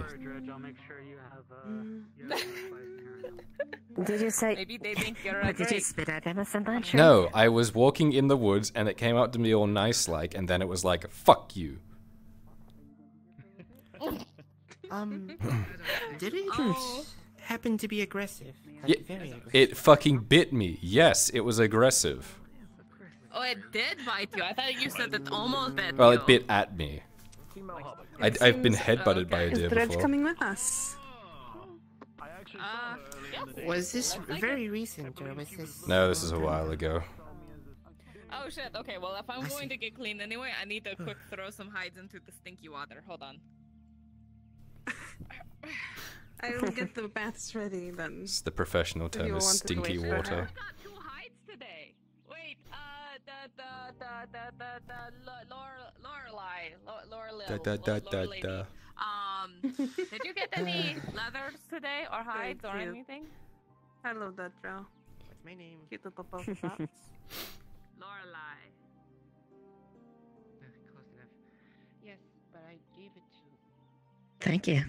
Did you say? Maybe they think you're a did you spit at them or something? Sure. No, I was walking in the woods and it came up to me all nice like, and then it was like, "Fuck you." um, did it oh. happen to be aggressive? Like, yeah, very aggressive? It fucking bit me. Yes, it was aggressive. Oh, it did bite you. I thought you said it almost bit you. Well, it bit at me. I, I've been headbutted okay. by a deer before. Is Dredge coming with us? Uh, was this very recent or was this... No, this is a while ago. Oh shit, okay, well if I'm I going see. to get clean anyway, I need to quick throw some hides into the stinky water. Hold on. I will get the baths ready then. It's the professional term is stinky water. I got two hides today. Wait, uh, the, the, the, the, the, Lorelei, Lorelei, Lorelei, Lorelei, Um, did you get any leathers today, or hides, or anything? I love that, bro. What's my name? Cute little poke pops. Lorelei. Close enough. Yes, but I gave it to... Thank you.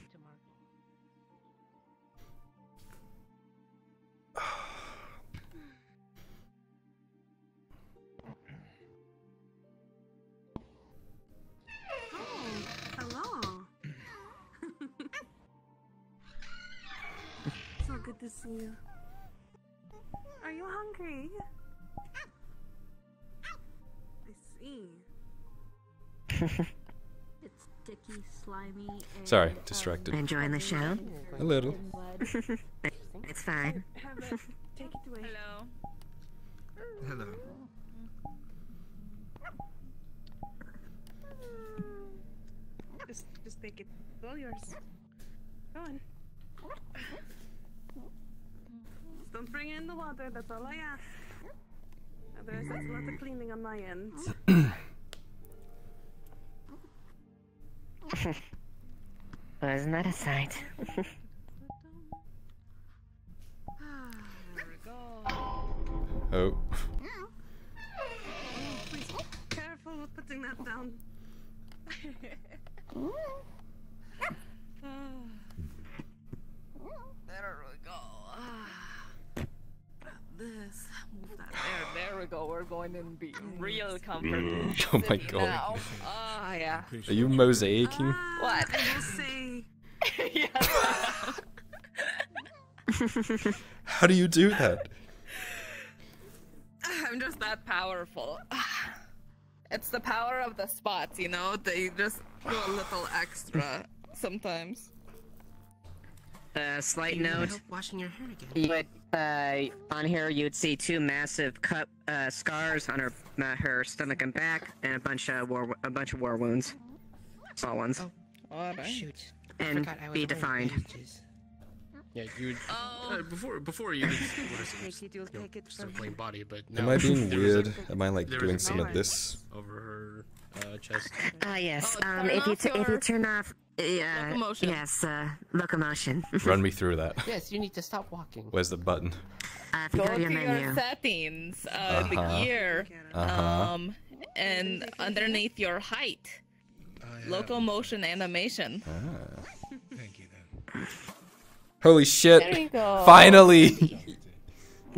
Good to see you. Are you hungry? I see. It's sticky, slimy, and sorry, distracted. Enjoying the show? A little. It's fine. Take it away. Hello. Hello. Just, just take it. It's all yours. Go on. Don't bring in the water, that's all I ask. Otherwise, there's a lot of cleaning on my end. Well, isn't that a sight? There we go. Oh. Please be careful with putting that down. There we go. This. Move that. There, there we go. We're going in be real comfortable. Oh my god. Oh uh, yeah. Are you mosaicing? Uh, what? We'll see. Yeah. How do you do that? I'm just that powerful. It's the power of the spots, you know. They just do a little extra sometimes. Uh, slight you note. Washing your hair again. But Uh, on here you'd see two massive cut uh, scars on her uh, her stomach and back, and a bunch of war a bunch of war wounds, small ones. Oh, all right. Shoot! And I I be defined. Yeah, you. Oh. Uh, before before you start playing body, but now, am I being weird? A, am I like doing some of this over her uh, chest? Ah uh, yes. Oh, um, if you if you turn off. Yeah. Locomotion. Yes, uh, locomotion. Run me through that. Yes, you need to stop walking. Where's the button? Uh, go, go to your, menu. your settings, uh, uh -huh. the gear, uh -huh. um, and underneath your height, uh, yeah. Locomotion animation. Ah. Thank you, then. Holy shit! There you go. Finally.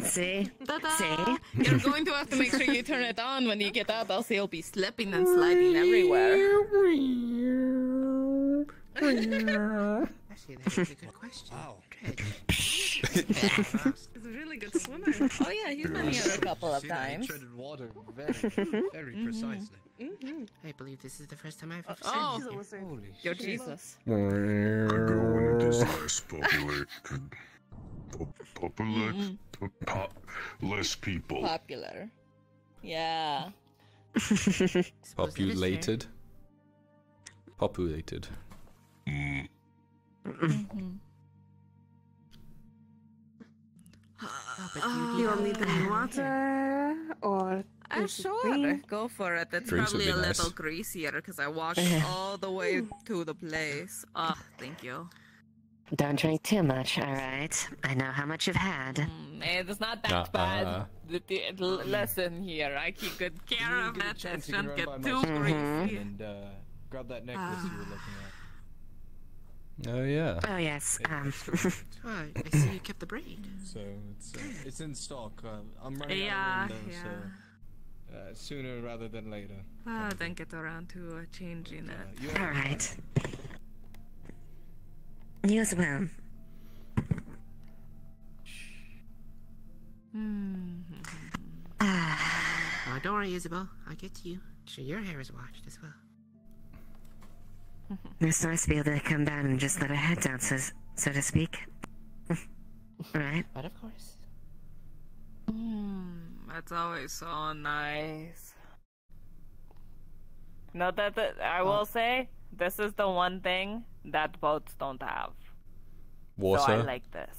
See? Ta-da! See? You're going to have to make sure you turn it on when you get up, else you'll be slipping and sliding everywhere. Actually, that's a good question. Wow. He's a really good swimmer. Oh yeah, he's been here a couple of times. He treaded water very, very mm-hmm. precisely. Mm-hmm. I believe this is the first time I've ever oh, seen oh. him. Holy Yo, Jesus. I'm going to this less popular... Popular... Mm-hmm. Pop, less people. Popular. Yeah. Populated. Populated. Mm. Mm-hmm. Oh, but you, you only drink water, or uh, sure, go for it. It's Drinks probably a nice. little greasier because I walked all the way to the place. Oh, thank you. Don't drink too much, all right? I know how much you've had. Mm, it's not that uh, bad. Uh, the, the, the listen here, I keep good care of it. It shouldn't get too greasy. And uh, grab that necklace uh. you were looking at. Oh yeah. Oh yes. Um. Oh, I see you kept the braid. So it's uh, it's in stock. Uh, I'm running yeah, out of window, yeah. so uh, sooner rather than later. Oh, then get around to uh, changing but, uh, it. All right. You as well. Mm -hmm. uh, oh, don't worry, Isabel. I'll get to you. Sure, your hair is washed as well. It's nice to be able to come down and just let our head down, so, so to speak. Right? But of course. Mm, that's always so nice. No, that, that I will oh. say, this is the one thing that boats don't have. Water? So I like this.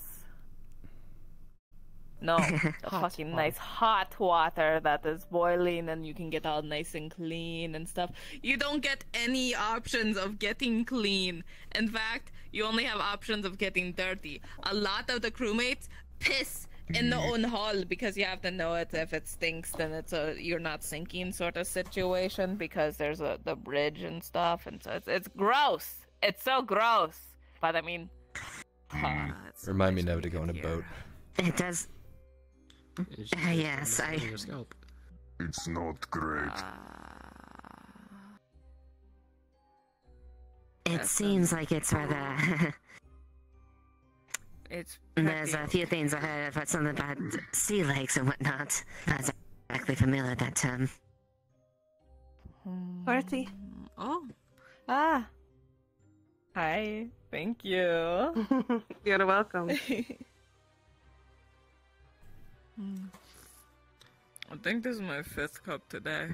No, the fucking water. Nice hot water that is boiling and you can get all nice and clean and stuff. You don't get any options of getting clean. In fact, you only have options of getting dirty. A lot of the crewmates piss in their own hull because you have to know it. If it stinks, then it's a you're not sinking sort of situation because there's a the bridge and stuff, and so it's it's gross. It's so gross. But I mean, oh, remind me never to go on a here. boat. It does. Uh, yes, I... It's not great. Uh, it seems like it's rather... it's There's a few things I heard about, something about sea legs and whatnot. Not exactly familiar with that term. Torty. Oh. Ah. Hi. Thank you. You're welcome. I think this is my fifth cup today.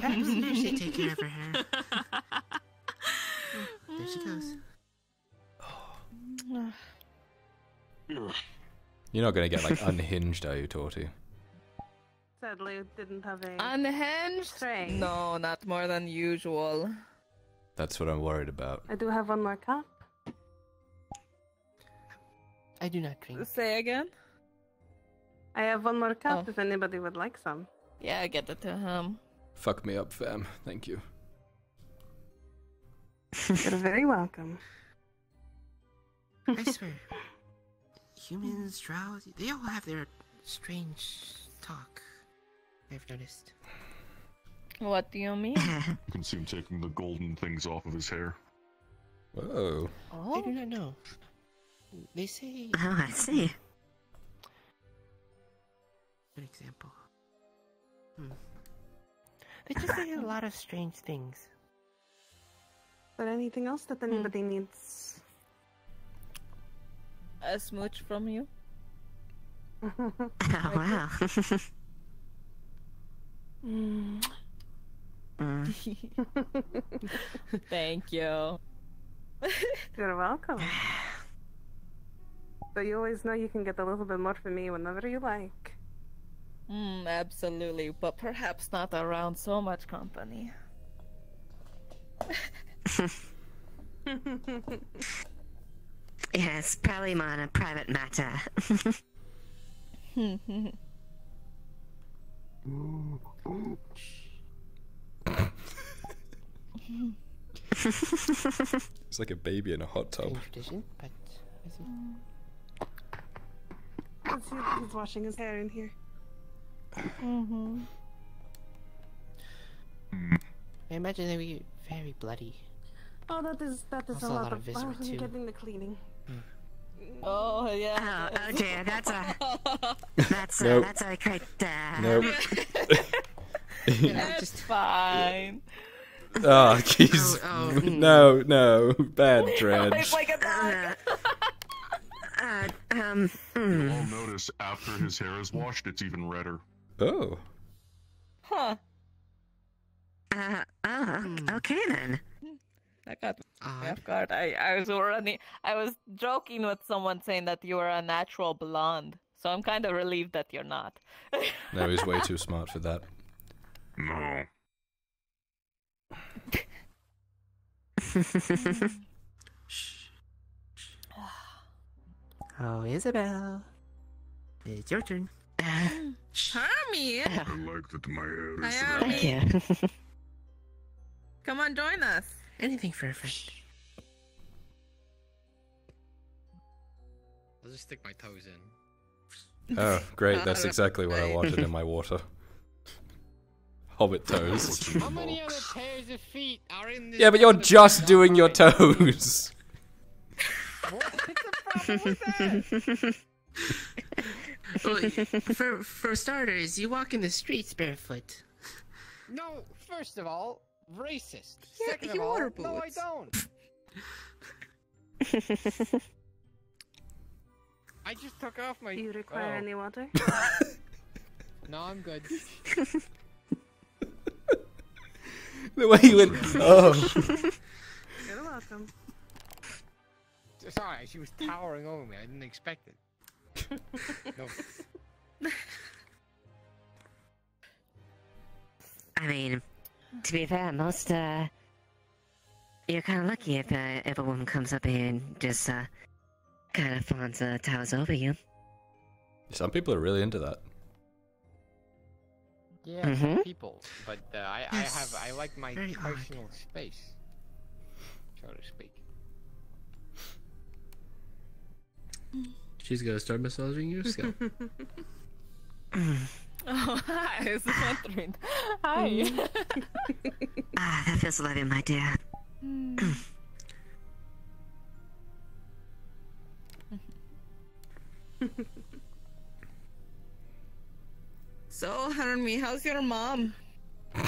Perhaps you should take care of her hair. Oh, there she goes. You're not going to get like unhinged, are you, Torty? Sadly, it didn't have a unhinged strength. No, not more than usual. That's what I'm worried about. I do have one more cup. I do not drink. Say again. I have one more cup oh. if anybody would like some. Yeah, get it to him. Fuck me up, fam. Thank you. You're very welcome. I swear, humans, drows, they all have their strange talk, I've noticed. What do you mean? You can see him taking the golden things off of his hair. Whoa. Oh. I do not know. They say... Oh, I see. An example. Hmm. They just say a lot of strange things. Is there anything else that anybody hmm. needs? A smooch from you? Oh, wow. mm. Thank you. You're welcome. So you always know you can get a little bit more from me whenever you like. Mm, absolutely, but perhaps not around so much company. Yes, probably more on a private matter. It's like a baby in a hot tub. It's He's washing his hair in here. Mm-hmm. I imagine they would get very bloody. Oh, that is that is also a lot, a lot of, of oh, too. Getting the cleaning. Mm. Oh yeah. Oh, oh dear, that's a that's a nope. that's a great. Uh... Nope. That's just fine. Oh jeez. Oh, oh, no, no, bad Dredge. Like uh, uh, um. Mm. You'll all notice after his hair is washed, it's even redder. Oh. Huh. Uh, oh, okay then. I got off guard. I, I was running. I was joking with someone saying that you were a natural blonde, so I'm kind of relieved that you're not. No, he's way too smart for that. No. Oh, Isabel, it's your turn. Charmy. I like that my hair is red. Thank you. Come on, join us. Anything for a friend. I'll just stick my toes in. Oh, great. That's exactly what I wanted in my water. Hobbit toes. How many other pairs of feet are in this? Yeah, but you're just doing your toes. What's the problem with that? Well, for, for starters, you walk in the streets barefoot. No, first of all, racist. Yeah, second of all, boots. No, I don't. I just took off my. Do you require oh. any water? No, I'm good. The way you went. Oh. You're welcome. Sorry, she was towering over me. I didn't expect it. No. I mean. To be fair, most, uh, you're kind of lucky if, uh, if a woman comes up here and just, uh, kind of fawns, uh, towels over you. Some people are really into that. Yeah, mm-hmm. some people, but, uh, I, I have, I like my Very personal odd. space, so to speak. She's gonna start massaging your scalp. Oh, hi, I was wondering. Hi. Ah, that feels lovely, my dear. Mm. So, Hermie, how's your mom? Oh,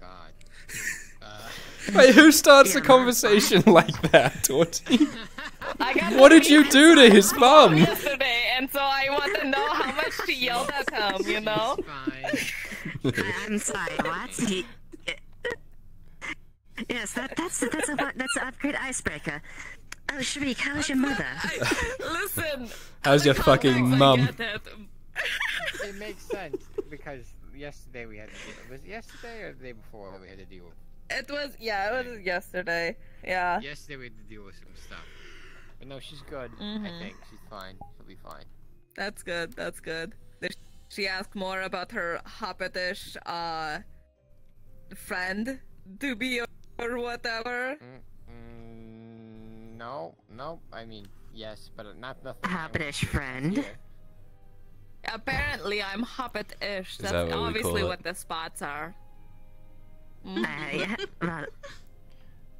God. Uh... Wait, who starts yeah, a conversation mom. like that, Torty? What did you do to his mom? Yesterday, and so I want to know how much she yelled at him, you know? I'm sorry, what? He... Yes, that, that's, that's, a, that's an upgrade icebreaker. Oh, Chirique, how's your mother? Listen! How's your fucking mum? It makes sense, because yesterday we had to deal with... Was it yesterday or the day before we had to deal with? It was, yeah, it was yesterday. Yeah. Yesterday we had to deal with some stuff. But no, she's good. Mm-hmm. I think she's fine. She'll be fine. That's good. That's good. She asked more about her hobbitish uh friend to be or whatever. Mm-mm, no, no. I mean, yes, but not nothing. Hobbitish friend. Here. Apparently, I'm hobbitish. That's that what obviously what the spots are. Mm-hmm. uh, yeah, well,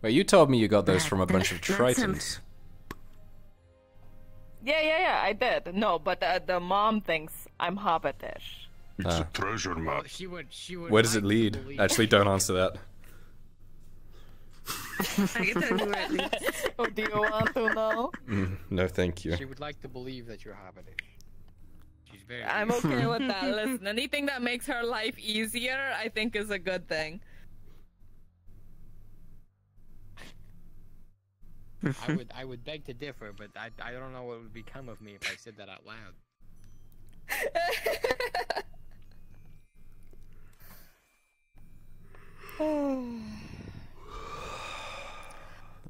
well, you told me you got those that, from a bunch that, of tritons. Yeah, yeah, yeah, I did. No, but uh, the mom thinks I'm hobbitish. It's ah. a treasure map. Well, she would, she would Where does it lead? Actually, don't answer that. I can tell you at least. Oh, do you want to know? Mm, no, thank you. She would like to believe that you're hobbitish. She's very I'm okay with that. Listen, anything that makes her life easier, I think is a good thing. I would I would beg to differ, but I I don't know what would become of me if I said that out loud.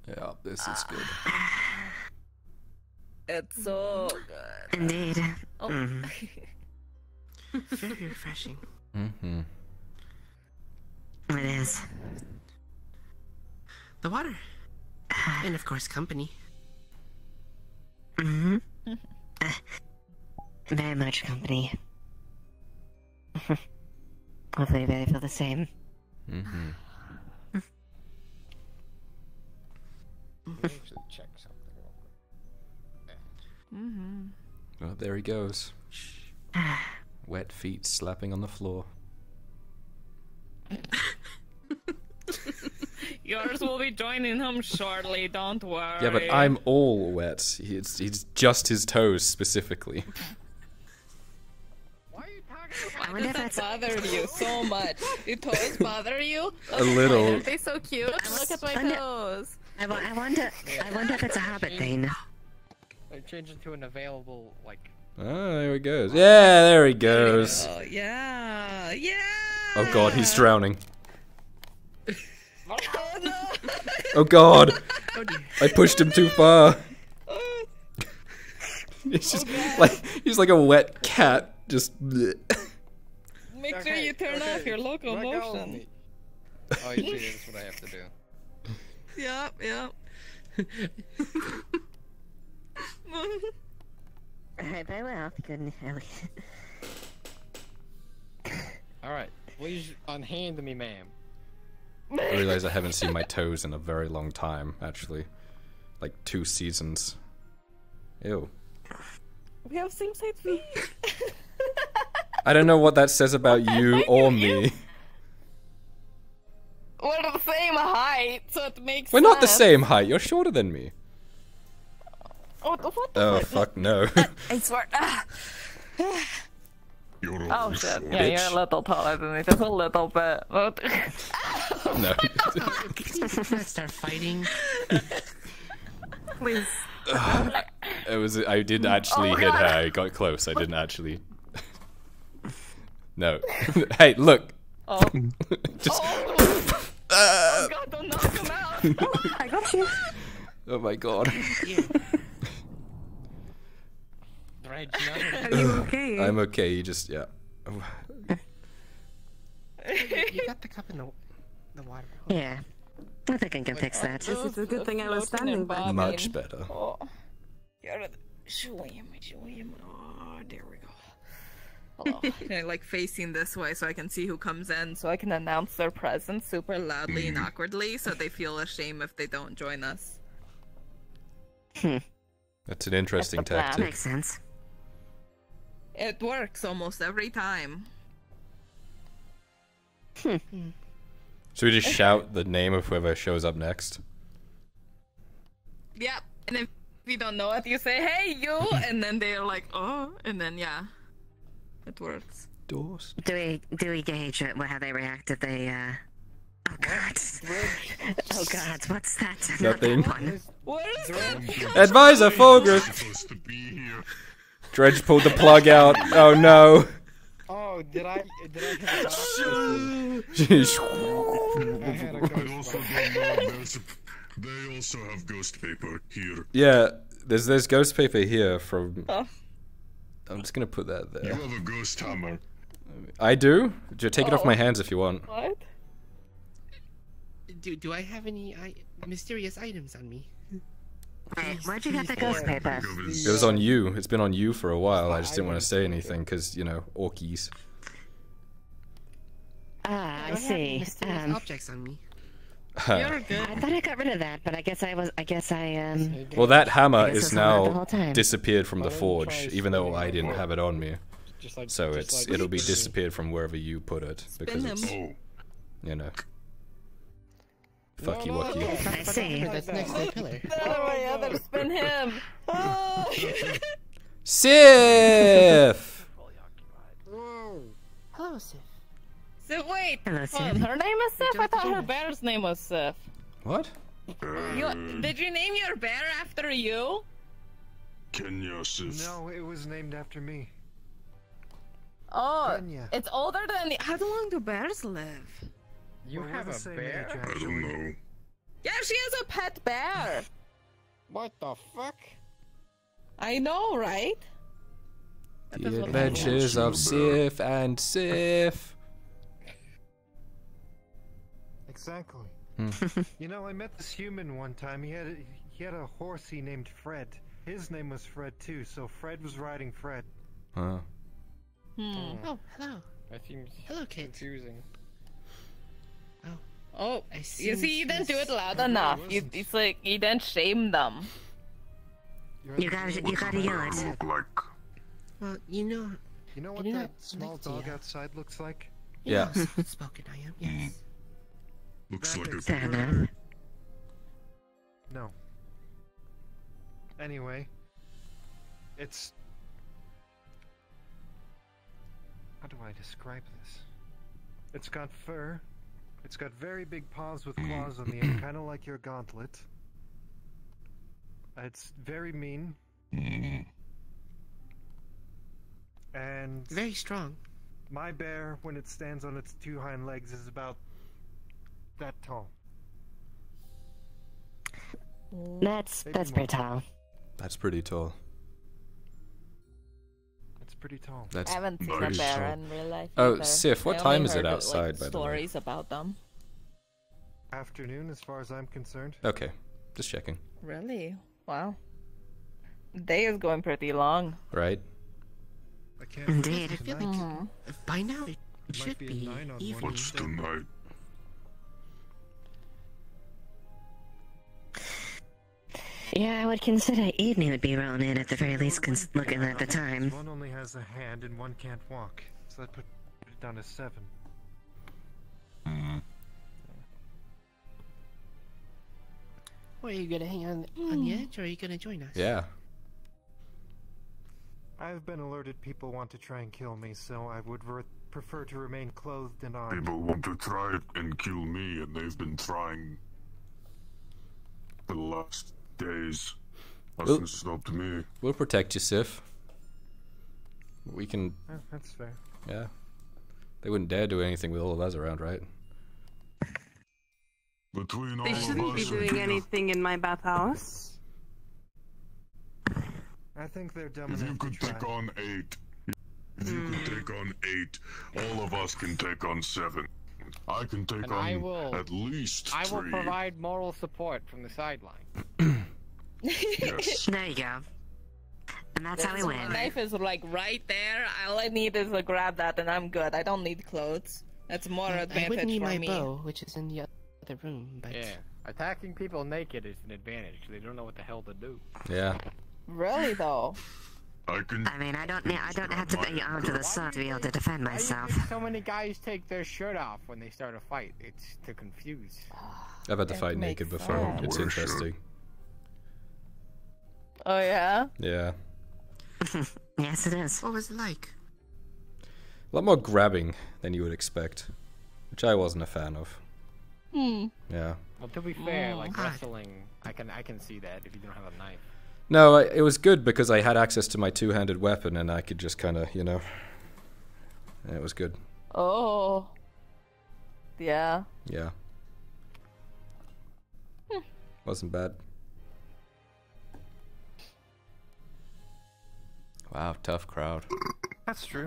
Yeah, this is good. It's so good. Indeed. Oh. Mm-hmm. Very refreshing. Mm-hmm. It is. The water. And of course, company. Mm-hmm. Uh, Very much company. Hopefully you better feel the same. Mm-hmm. Actually check something real quick. Mm-hmm. Well, there he goes. Wet feet slapping on the floor. Yours will be joining him shortly, don't worry. Yeah, but I'm all wet. It's, it's just his toes, specifically. Why are you talking about Why does that bother you so much? Your toes bother you? Look, a little. Aren't they so cute? Look at my toes. I, I wonder. I wonder if it's a habit thing. I change it to an available like. Oh, there he goes. Yeah, there he goes. Oh, yeah, yeah. Oh God, he's drowning. Oh, no. Oh God, oh, I pushed him too far. It's just oh, like he's like a wet cat. Just. Make sure you turn okay. off your locomotion. Oh, you see, that's what I have to do. Yep, yep. Alright, by well, good Alright, please unhand me, ma'am. I realize I haven't seen my toes in a very long time, actually. Like two seasons. Ew. We have same size feet. I don't know what that says about you or me. We're the same height, so it makes We're sense. Not the same height, you're shorter than me. What the, what the oh, fuck, fuck no. I swear. You're oh, shit. Yeah, bitch. You're a little taller than me, just a little bit. No. Start fighting. Please. It was, I did actually oh, hit God. her, I got close, I didn't actually. No. Hey, look. Oh. Just... oh. Uh, oh God, don't knock him out! Oh, I got you! Oh my God. Dredge, are you okay? I'm okay, you just, yeah. You got the cup in the, the water. Yeah. I think I can fix that. This is a good thing I was standing by. Much better. Oh, there we go. Hello. I like facing this way so I can see who comes in, so I can announce their presence super loudly and awkwardly, so they feel ashamed if they don't join us. Hmm. That's an interesting That's tactic. That makes sense. It works almost every time. Hmm. Should we just shout the name of whoever shows up next? Yep. And if you don't know it, you say, "Hey, you!" and then they're like, "Oh," and then yeah. It works. Do we do we gauge it, how they react if they? Uh... Oh God! Oh God! What's that? Nothing. Not that what is that? Advisor Fogart. Dredge pulled the plug out. Oh no! Oh, did I? Did I? Have I had a ghost I also don't know. They also have ghost paper here. Yeah, there's there's ghost paper here from. Oh. I'm just gonna put that there. You have a ghost hammer. I do? Just take oh. it off my hands if you want. What? Do, do I have any I, mysterious items on me? Wait, why'd you get the ghost paper? It was on you. It's been on you for a while. I just didn't want to say anything because, you know, orkies. Ah, I see. I have mysterious um, objects on me. You're good. I thought I got rid of that, but I guess I was. I guess I. Um, well, that hammer is now disappeared from the forge, even though I didn't have it on me. Like, so it's like it'll be disappeared from wherever you put it because it's, you know. Fucky no, no, wucky. No, no. I see. That's next to the pillar. No, my other spin him. Oh. Sif. Hello, Sif. So wait, Hello, Sif. Her name is Sif? I thought her bear's name was Sif. What? You, did you name your bear after you? Kenya, Sif. No, it was named after me. Oh, Kenya. It's older than the... How long do bears live? You well, have a bear? Age, I don't know. Yeah, she has a pet bear! What the fuck? I know, right? The adventures of Sif and Sif. Exactly. Hmm. You know, I met this human one time. He had a, he had a horse he named Fred. His name was Fred too, so Fred was riding Fred. Oh. Hmm. Oh, hello. That seems hello, kids. Confusing. Oh. Oh, I see. You see, you didn't do it loud enough. You, it's like you didn't shame them. You gotta, you gotta yell at it. Like. Well, you know. You know what you know that small dog outside looks like? Yeah. Yes. Spoken, I am. Yes. Looks like a Santa. No. Anyway, it's. How do I describe this? It's got fur. It's got very big paws with claws on the end, kind of like your gauntlet. It's very mean. And... very strong. My bear, when it stands on its two hind legs, is about that tall. That's, that's pretty tall. That's pretty tall. It's pretty tall. That's I haven't seen a bear in real life. Oh, Sif, what time is it outside, by the way? Stories about them. Afternoon, as far as I'm concerned. Okay, just checking. Really? Wow. Day is going pretty long. Right. I can't Indeed, I feel like by now it should be evening. What's tonight? Yeah, I would consider evening would be rolling in at the very least, looking at the time. One only has a hand and one can't walk, so that put it down to seven. Mm-hmm. Well, are you gonna hang on on the edge, or are you gonna join us? Yeah. I've been alerted. People want to try and kill me, so I would prefer to remain clothed and armed. People want to try and kill me, and they've been trying the last. Days. Nothing stopped me. We'll protect you, Sif. We can. Oh, that's fair. Yeah. They wouldn't dare do anything with all of us around, right? Between they all shouldn't be doing anything in my bathhouse. I think they're dumb enough. If you could take on eight, if you mm. could take on eight, all of us can take on seven. I can take and on I will, at least three. I will provide moral support from the sideline. Yes. There you go. And that's this how we win. My knife is like right there. All I need is to grab that and I'm good. I don't need clothes. That's more yeah, advantage for me. I would need my me. bow, which is in the other room, but... yeah. Attacking people naked is an advantage. They don't know what the hell to do. Yeah. Really, though? I, can I mean, I don't I don't have to be armed to the sun to be able to defend myself. Why do so many guys take their shirt off when they start a fight? It's to confuse. I've had to fight naked sense. before. It's interesting. Oh, yeah? Yeah. Yes, it is. What was it like? A lot more grabbing than you would expect, which I wasn't a fan of. Hmm. Yeah. Well, to be fair, mm. like wrestling, I can, I can see that if you don't have a knife. No, I, it was good because I had access to my two-handed weapon and I could just kind of, you know, it was good. Oh. Yeah. Yeah. Hm. Wasn't bad. Wow, tough crowd. That's true.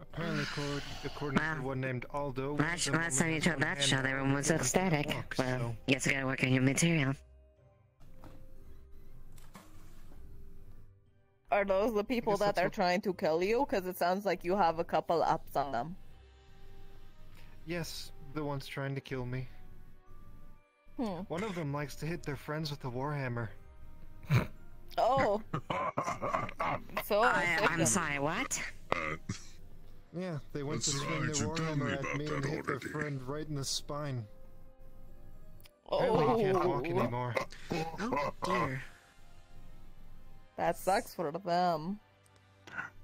Apparently, according wow. to one named Aldo... Last, last time you took that show, everyone was ecstatic. Walk, well, so. Yes, you gotta work on your material. Are those the people that are trying to kill you? Because it sounds like you have a couple ups on them. Yes, the ones trying to kill me. Hmm. One of them likes to hit their friends with the warhammer. Oh. So I, I'm them. sorry, what? Uh, yeah, they went to swing right, their warhammer me at me and hit already. their friend right in the spine. Oh. Can't walk anymore. Oh dear. That sucks for them.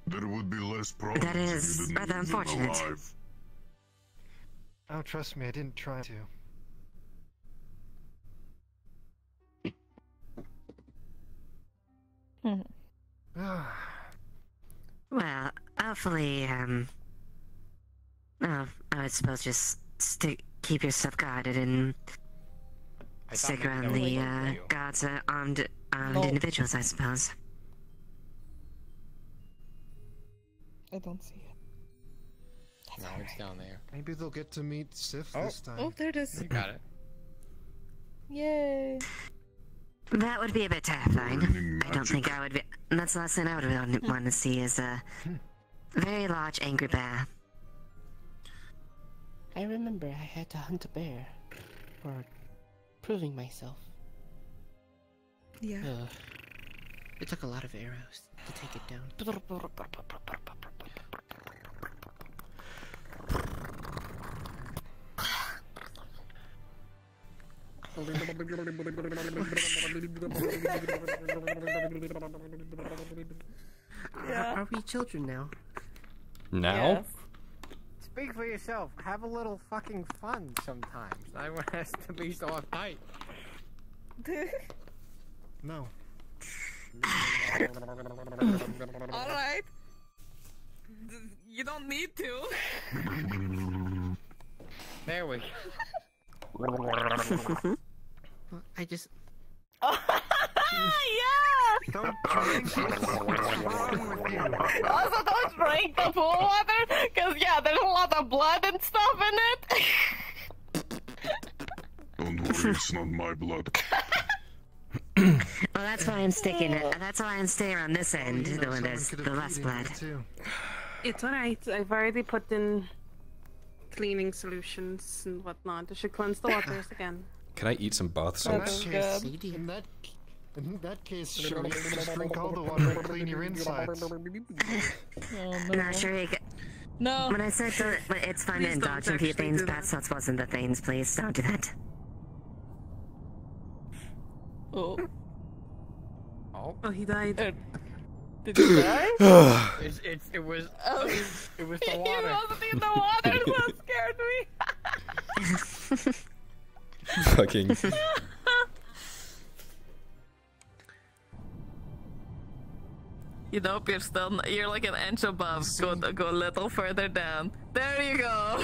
There would be less problems. That is rather unfortunate. Oh, trust me, I didn't try to. Well, hopefully, um, oh, I would suppose just stick, keep yourself guarded and I stick around the uh, guards are armed, armed no. individuals, I suppose. I don't see it. That's no, right. It's down there. Maybe they'll get to meet Sif oh. this time. Oh, there it is. You got it. Yay. That would be a bit terrifying. I don't think I would be. That's the last thing I would really want to see is a very large angry bear. I remember I had to hunt a bear for proving myself. Yeah. Ugh. It took a lot of arrows to take it down. Yeah. Are we children now? Now? Yes. Speak for yourself. Have a little fucking fun sometimes. I want us to be so uptight. No. Alright. You don't need to. There we go. I just. Oh, yeah! Don't drink it. Also, don't drink the pool water, because, yeah, there's a lot of blood and stuff in it. Don't worry, it's not my blood. Well, that's why I'm sticking it. That's why I'm staying on this end, oh, you know, when there's the less blood. It's alright, I've already put in cleaning solutions and whatnot. I should cleanse the waters again. Can I eat some bath soaps? That in, that, in that case, sure, just drink all the water and clean your insides. Oh, no. No, Chirique. No. When I said to, it's fun to indulge in few things, bath salts wasn't the things. Please don't do that. Oh. Oh. Oh, he died. Uh, Did you die? it's, it's, it was. Oh. It, it was the water. He wasn't in the water, so it scared me. Fucking. You know, you're still. You're like an inch above. Go, go a little further down. There you go.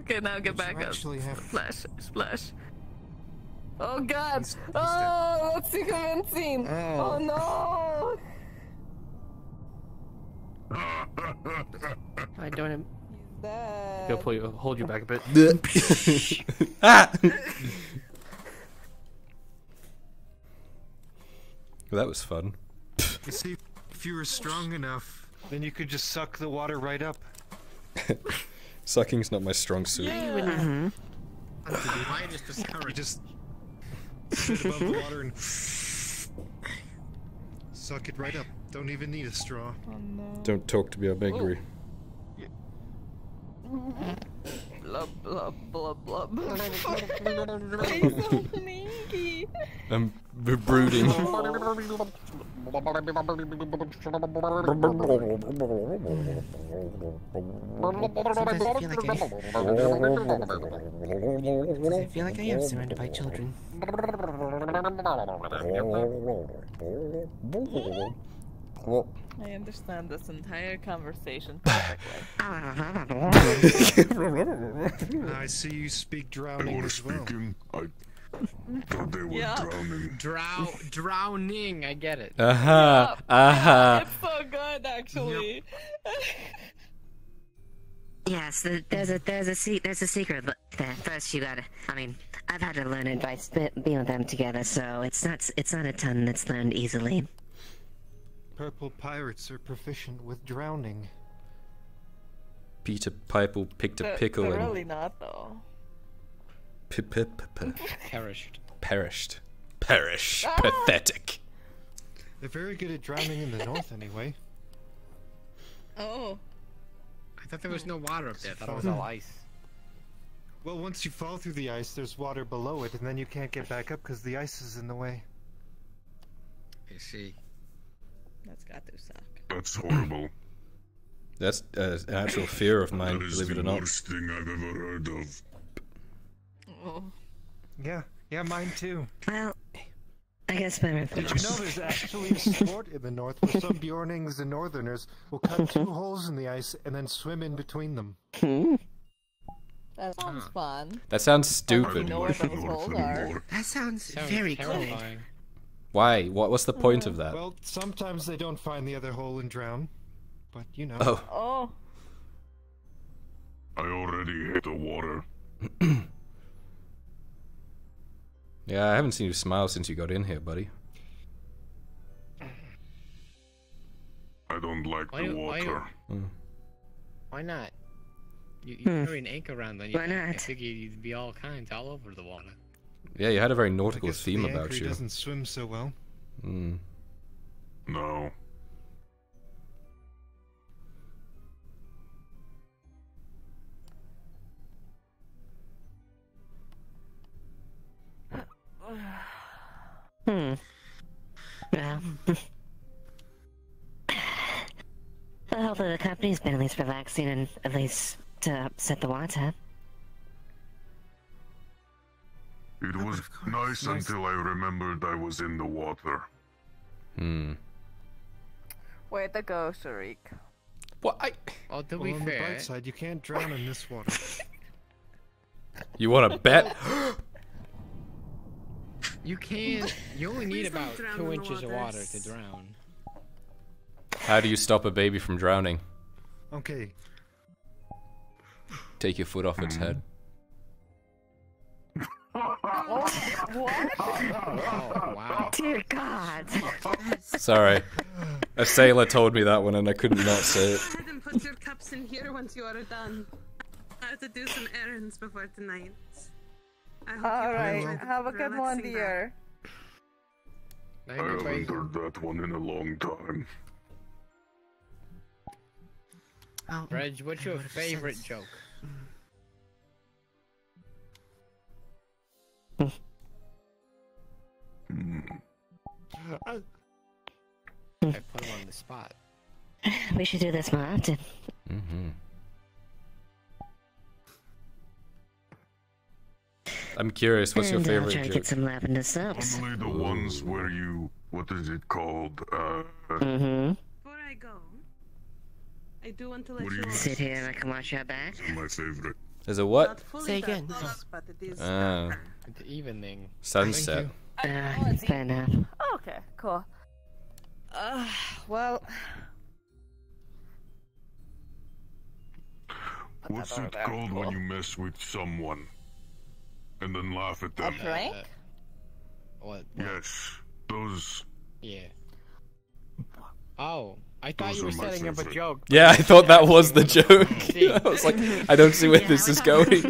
Okay, now get back up. Have... Splash, splash. Oh god! He's, he's oh, that's too convincing! Oh, oh no! I don't. Am... He's dead. Go pull you, hold you back a bit. Ah! Well, that was fun. You see, if you were strong enough, then you could just suck the water right up. Sucking's not my strong suit. Yeah, you wouldn't. Mm -hmm. Mine is just courage. Just. Sit above the water and suck it right up. Don't even need a straw. Oh, no. Don't talk to me, I'm angry. Yeah. Blub, blub, blub, blub. He's so sneaky. I'm brooding. Sometimes I feel like I am surrounded by children. I understand this entire conversation perfectly. I see you speak drowning as well. I thought they were yep. drowning. Drow drowning, I get it. Uh-huh. Yep. Uh-huh. It's so good actually. Yep. Yes, there's a there's a se there's a secret there. First you gotta I mean, I've had to learn it by being with them together, so it's not it's not a ton that's learned easily. Purple pirates are proficient with drowning. Peter Piper picked a pickle and... really not, though. Perished. Perished. Perished. Ah! Pathetic. They're very good at drowning in the north, anyway. Oh. I thought there was no water up there. I thought it was all ice. Well, once you fall through the ice, there's water below it, and then you can't get back up because the ice is in the way. I see. That's got to suck. That's horrible. That's uh, an actual fear of mine, believe it or not. That is the worst thing I've ever heard of. Oh. Yeah, yeah, mine too. Well, I guess my reflection. Did you know there's actually a sport in the north where some Bjornings and northerners will cut two holes in the ice and then swim in between them? Hmm. That sounds fun. That sounds stupid. I like those holes are. That sounds, sounds very terrifying. Cool. Why? What? What's the point of that? Well, sometimes they don't find the other hole and drown, but you know. Oh. Oh. I already hate the water. Yeah, I haven't seen you smile since you got in here, buddy. I don't like why, the water. Why, mm. why not? You, you hmm. threw an anchor around, then you why not? I figured you'd be all kinds all over the water. Yeah, you had a very nautical theme the about you. Doesn't swim so well. Mm. No. Hmm. Well. Hopefully the company's been at least relaxing and at least to upset the water. It was oh, nice, nice until I remembered I was in the water. Hmm. Way to go, Chirique. Well, I... Well, to well, be on fair... the bright side, you can't drown in this water. You want to bet? You can. You only need about two inches of water to drown. How do you stop a baby from drowning? Okay. Take your foot off its head. What? What? Oh, wow. Dear God. Sorry. A sailor told me that one and I couldn't not say it. Then put your cups in here once you are done. I have to do some errands before tonight. Alright, have a good one, dear. I haven't heard that one in a long time. Oh. Dredge, what's your favorite joke? I put him on the spot. We should do this more often. Mm-hmm. I'm curious, what's your and favorite I'll try joke? To get some lavender soaps. Only the ones where you, what is it called? Uh, mm-hmm. Before I go, I do want to let you sit here and I can watch your back. My favorite. Is it what? Say again. Ah. It's evening. Sunset. Uh, oh, fair enough. Oh, okay, cool. Uh, well... What's it called cool. when you mess with someone? And then laugh at them. A prank? Uh, what? Yes, those. Yeah. Oh, I thought those you were setting favorite. up a joke. Yeah, I thought that was the joke. I was like, I don't see where yeah, this is going.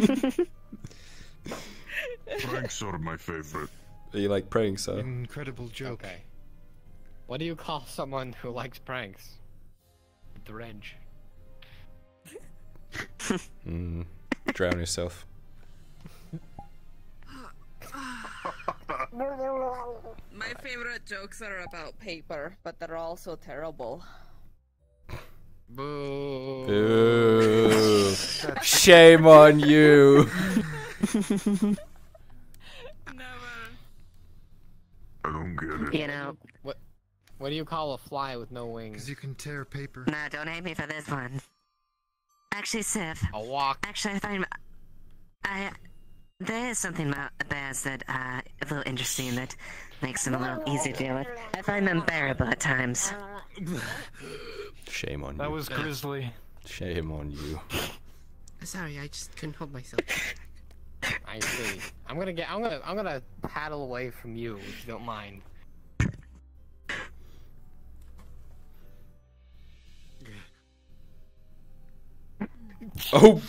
Pranks are my favorite. You like pranks, so? Incredible joke. Okay. What do you call someone who likes pranks? Dredge. mm, drown yourself. My favorite jokes are about paper, but they're all so terrible. Boo. Boo. Shame on you. Never. I don't get it. You know. What, what do you call a fly with no wings? Because you can tear paper. No, don't hate me for this one. Actually, Sif. A walk. Actually, I find... I... There is something about bears that uh, a little interesting that makes them a little easy to deal with. I find them bearable at times. Shame on you. That was grisly. Shame on you. Sorry, I just couldn't hold myself. I see. I'm gonna get. I'm gonna. I'm gonna paddle away from you if you don't mind. Oh.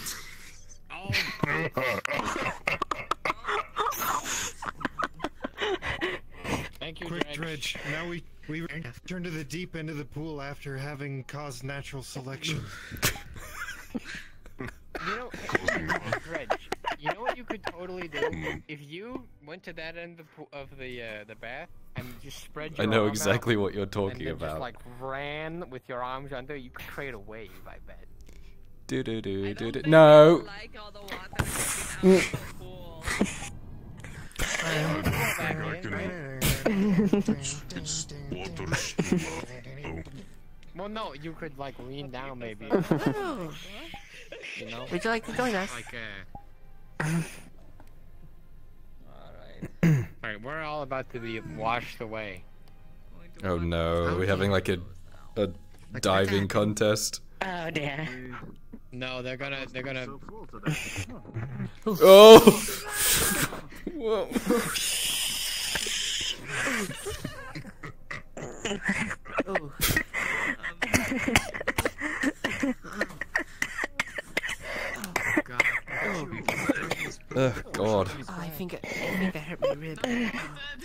Thank you, Quick Dredge. Dredge. Now we we return to the deep end of the pool after having caused natural selection. you know, Dredge. You know what you could totally do if you went to that end of the of the, uh, the bath and just spread. Your I know arm exactly out, what you're talking and then about. Just like ran with your arms under, you could create a wave. I bet. Do do do do do. No. I Well, no, you could like lean down maybe. You know? Would you like to join us? Like, uh... Alright. Alright, we're all about to be washed away. Oh no, are we having like a a diving contest? Oh dear. No, they're gonna, they're gonna... Oh! Whoa. Oh. Oh god. I think I think that hurt my rib.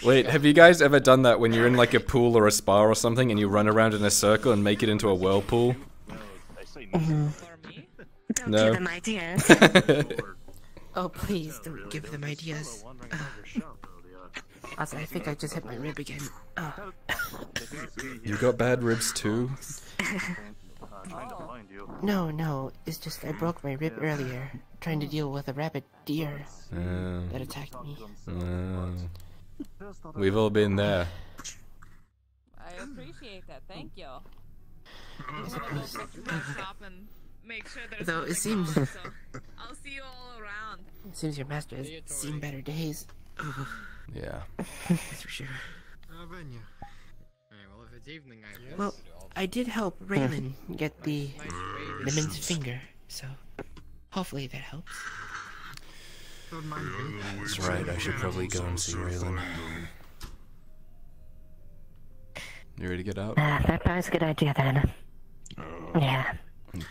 Wait, have you guys ever done that when you're in like a pool or a spa or something and you run around in a circle and make it into a whirlpool? Mm-hmm. Don't no. give them ideas. Oh please, don't give them ideas. Uh, I think I just hit my rib again. Uh. You got bad ribs too? No, no, it's just I broke my rib earlier trying to deal with a rabid deer uh, that attacked me. Uh, we've all been there. I appreciate that, thank you. Though it seems... I'll see you all around. It seems your master has seen better days. Yeah. That's for sure. Well, I did help Raylan get the immense finger, so... Hopefully that helps. That's right, I should probably go and see Raylan. You ready to get out? Uh, that probably is a good idea then. Uh, yeah. Okay.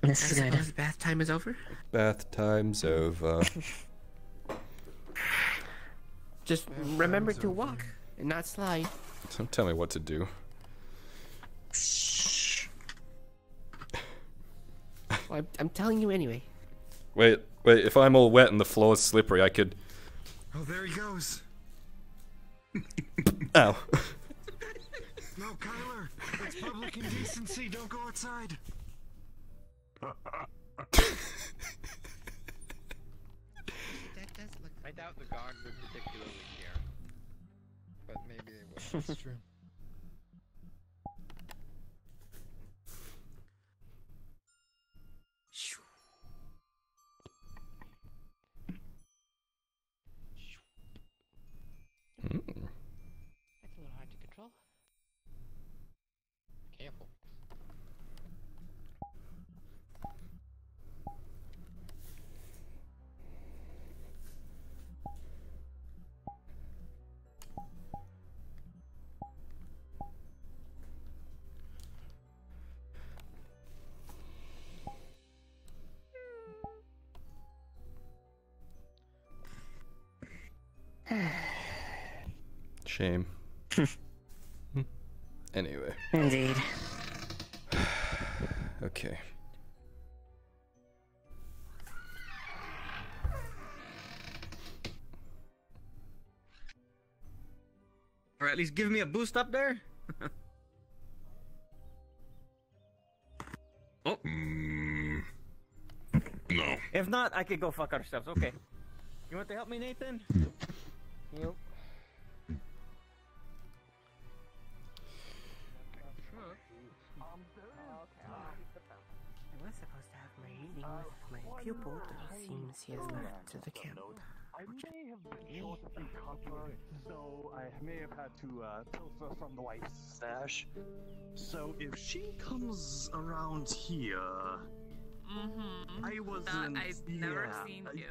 This is good. The bath time is over? Bath time's over. Just remember to walk and not slide. Don't tell me what to do. Well, I'm telling you anyway. Wait, wait, if I'm all wet and the floor's slippery, I could... Oh, there he goes. Ow. No, Kyler, it's public indecency, don't go outside. That does look... I doubt the gods would particularly care. But maybe they would. That's true. Shame. Anyway. Indeed. Okay. Or at least give me a boost up there. Oh. Mm, no. If not, I could go fuck ourselves. Okay. You want to help me, Nathan? Yep. Pupil that seems he has left to the camp. I may have been short of copper, so I may have had to uh, pilfer from the white stash. So if she comes around here, mm-hmm. I wasn't. Uh, I've never yeah, seen you.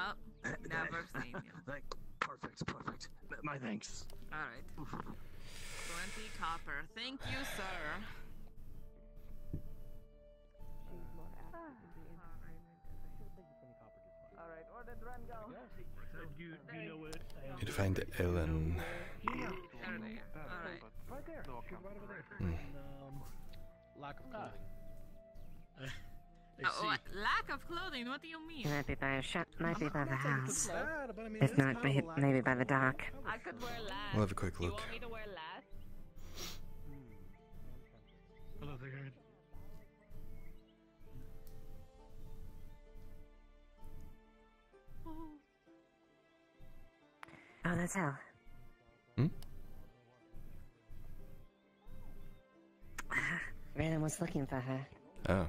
I, yeah, never seen you. Like, perfect, perfect. My thanks. All right. Twenty copper. Thank you, sir. You'd find Ellen. Yeah. Right there. Mm. Lack of clothing. Uh, oh, lack of clothing? What do you mean? Might be by a shop, might be by the house. If not, maybe by the dock. I could wear lads. We'll have a quick look. Do you want me to wear lads? Hello there, guys. Oh, that's hell. Hmm? Raylan was looking for her. Oh. Well,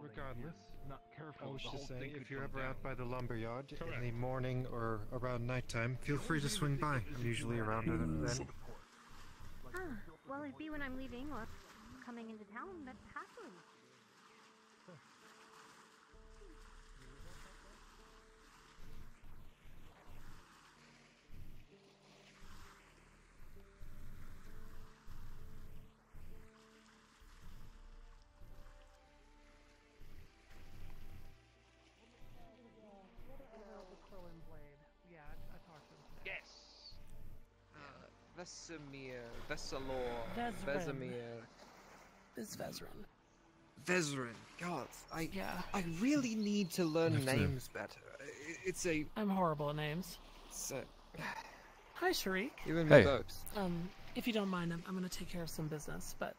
regardless, not careful. I was just saying, if you're ever out by the lumberyard in the morning or around nighttime, feel free to swing by. I'm usually around it then. Oh, well, it'd be when I'm leaving or coming into town, but happily. Vesemir, Vesalor, Vesemir. It's Vezrin. Vezrin. God, I yeah. I really need to learn That's names it. better. It's a. I'm horrible at names. So. Hi, Chirique. You and me hey. both. Um, if you don't mind, I'm, I'm going to take care of some business, but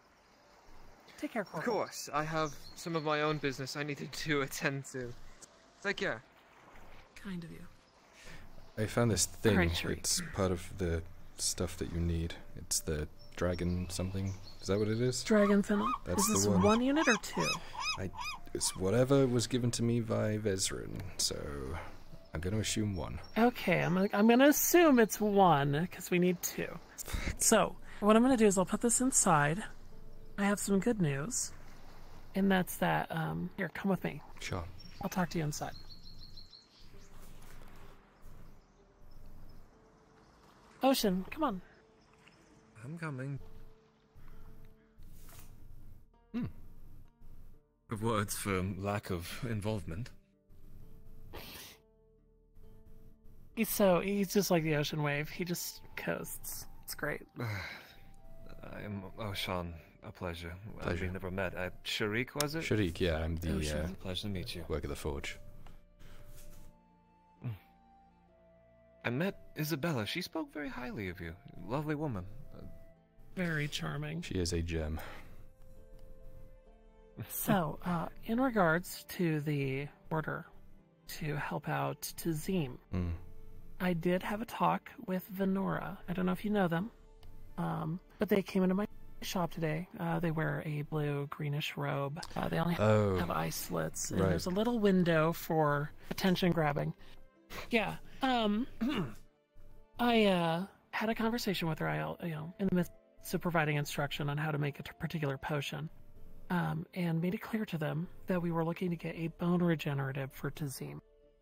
take care. Of course, I have some of my own business I needed to attend to. Take care. Kind of you. I found this thing. Right, it's part of the stuff that you need. It's the dragon something. Is that what it is? Dragon fennel. That's is the one. Is this one unit or two? I. It's whatever was given to me by Vezrin. So. I'm gonna assume one. Okay, I'm gonna, I'm gonna assume it's one, because we need two. So, what I'm gonna do is I'll put this inside. I have some good news. And that's that, um, here, come with me. Sure. I'll talk to you inside. Ocean, come on. I'm coming. Hmm. Of words for lack of involvement. He's so, he's just like the ocean wave. He just coasts. It's great. I'm Ocean. A pleasure. Pleasure. We've never met. Uh, Chirique, was it? Chirique, yeah. I'm the Ocean. Uh, pleasure to meet you. Work at the forge. I met Isabella. She spoke very highly of you. Lovely woman. Very charming. She is a gem. So, uh, in regards to the order to help out Tazim. Mm. I did have a talk with Venora. I don't know if you know them, um, but they came into my shop today. Uh, they wear a blue greenish robe. Uh, they only oh, have eye slits, and right. there's a little window for attention grabbing. Yeah, um, I uh, had a conversation with her. I, you know, in the midst of providing instruction on how to make a particular potion, um, and made it clear to them that we were looking to get a bone regenerative for Tazim.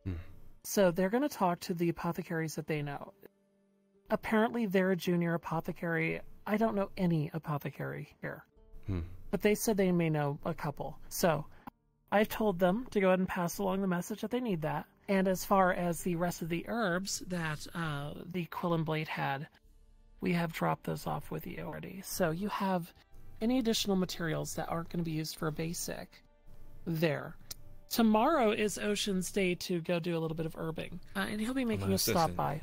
Mm. So they're going to talk to the apothecaries that they know. Apparently they're a junior apothecary. I don't know any apothecary here. Hmm. But they said they may know a couple. So I've told them to go ahead and pass along the message that they need that. And as far as the rest of the herbs that uh, the Quill and Blade had, we have dropped those off with you already. So you have any additional materials that aren't going to be used for a basic there. Tomorrow is Ocean's day to go do a little bit of herbing, uh, and he'll be making a stop by.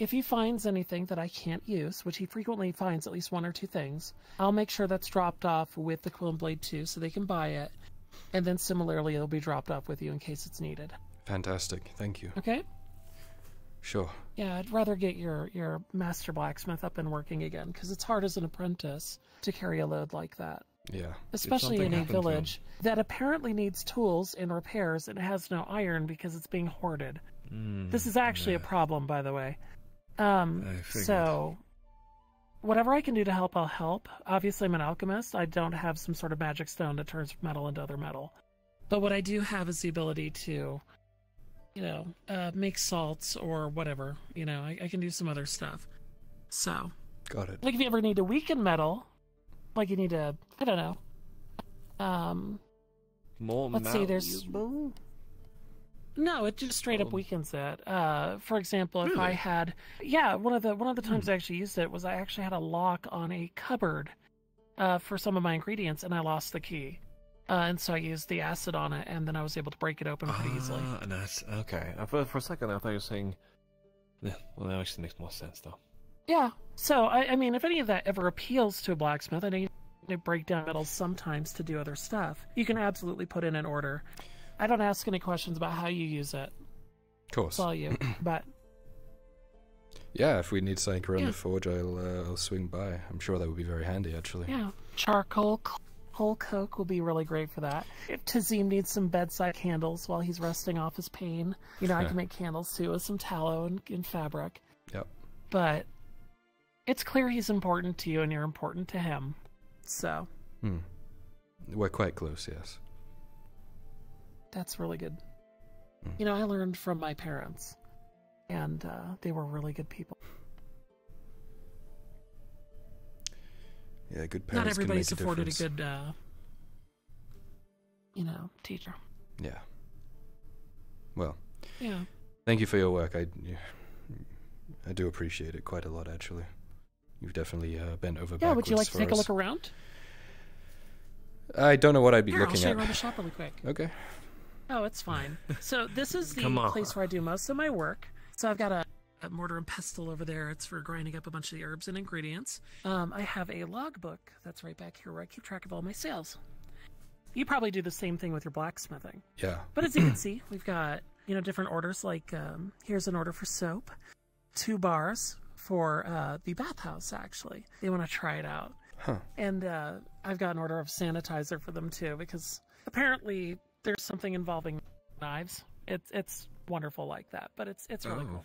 If he finds anything that I can't use, which he frequently finds at least one or two things, I'll make sure that's dropped off with the Quill and Blade too, so they can buy it, and then similarly it'll be dropped off with you in case it's needed. Fantastic, thank you. Okay? Sure. Yeah, I'd rather get your, your master blacksmith up and working again, because it's hard as an apprentice to carry a load like that. Yeah, especially in a village that apparently needs tools and repairs and has no iron because it's being hoarded. Mm, this is actually yeah. a problem, by the way. Um, so whatever I can do to help, I'll help. Obviously, I'm an alchemist. I don't have some sort of magic stone that turns metal into other metal. But what I do have is the ability to, you know, uh, make salts or whatever. You know, I, I can do some other stuff. So got it. Like if you ever need to weaken metal. Like you need to, I don't know. Um, More let's see, there's no. It just straight oh. up weakens it. Uh, for example, really? if I had, yeah, one of the one of the times mm. I actually used it was I actually had a lock on a cupboard uh, for some of my ingredients, and I lost the key, uh, and so I used the acid on it, and then I was able to break it open pretty ah, easily. Nice. Okay. For, for a second, I thought you were saying, yeah, well, that actually makes more sense though. Yeah, so, I, I mean, if any of that ever appeals to a blacksmith, I know you need to break down metals sometimes to do other stuff. You can absolutely put in an order. I don't ask any questions about how you use it. Of course. It's all you, but... Yeah, if we need something around yeah. the forge, I'll, uh, I'll swing by. I'm sure that would be very handy, actually. Yeah, charcoal, whole coke will be really great for that. If Tazim needs some bedside candles while he's resting off his pain, you know, I can make candles, too, with some tallow and, and fabric. Yep. But... It's clear he's important to you and you're important to him, so. Hmm. We're quite close, yes. That's really good. Mm. You know, I learned from my parents, and uh, they were really good people. Yeah, good parents can make a difference. Not everybody's afforded a good, uh, you know, teacher. Yeah. Well. Yeah. Thank you for your work. I, I do appreciate it quite a lot, actually. You've definitely uh, bent over backwards. Yeah, would you like to take us. a look around? I don't know what I'd be yeah, looking I'll show at. I'll show you around the shop really quick. Okay. Oh, it's fine. So this is the place where I do most of my work. So I've got a, a mortar and pestle over there. It's for grinding up a bunch of the herbs and ingredients. Um, I have a logbook that's right back here where I keep track of all my sales. You probably do the same thing with your blacksmithing. Yeah. But as you can see, we've got, you know, different orders. Like um, here's an order for soap, two bars for uh, the bathhouse, actually. They want to try it out. Huh. And uh, I've got an order of sanitizer for them, too, because apparently there's something involving knives. It's it's wonderful like that, but it's it's really oh. cool.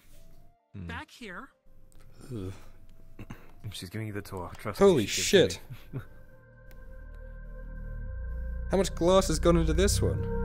Hmm. Back here. Ugh. She's giving you the tour. Trust Holy me, shit. How much glass has gone into this one?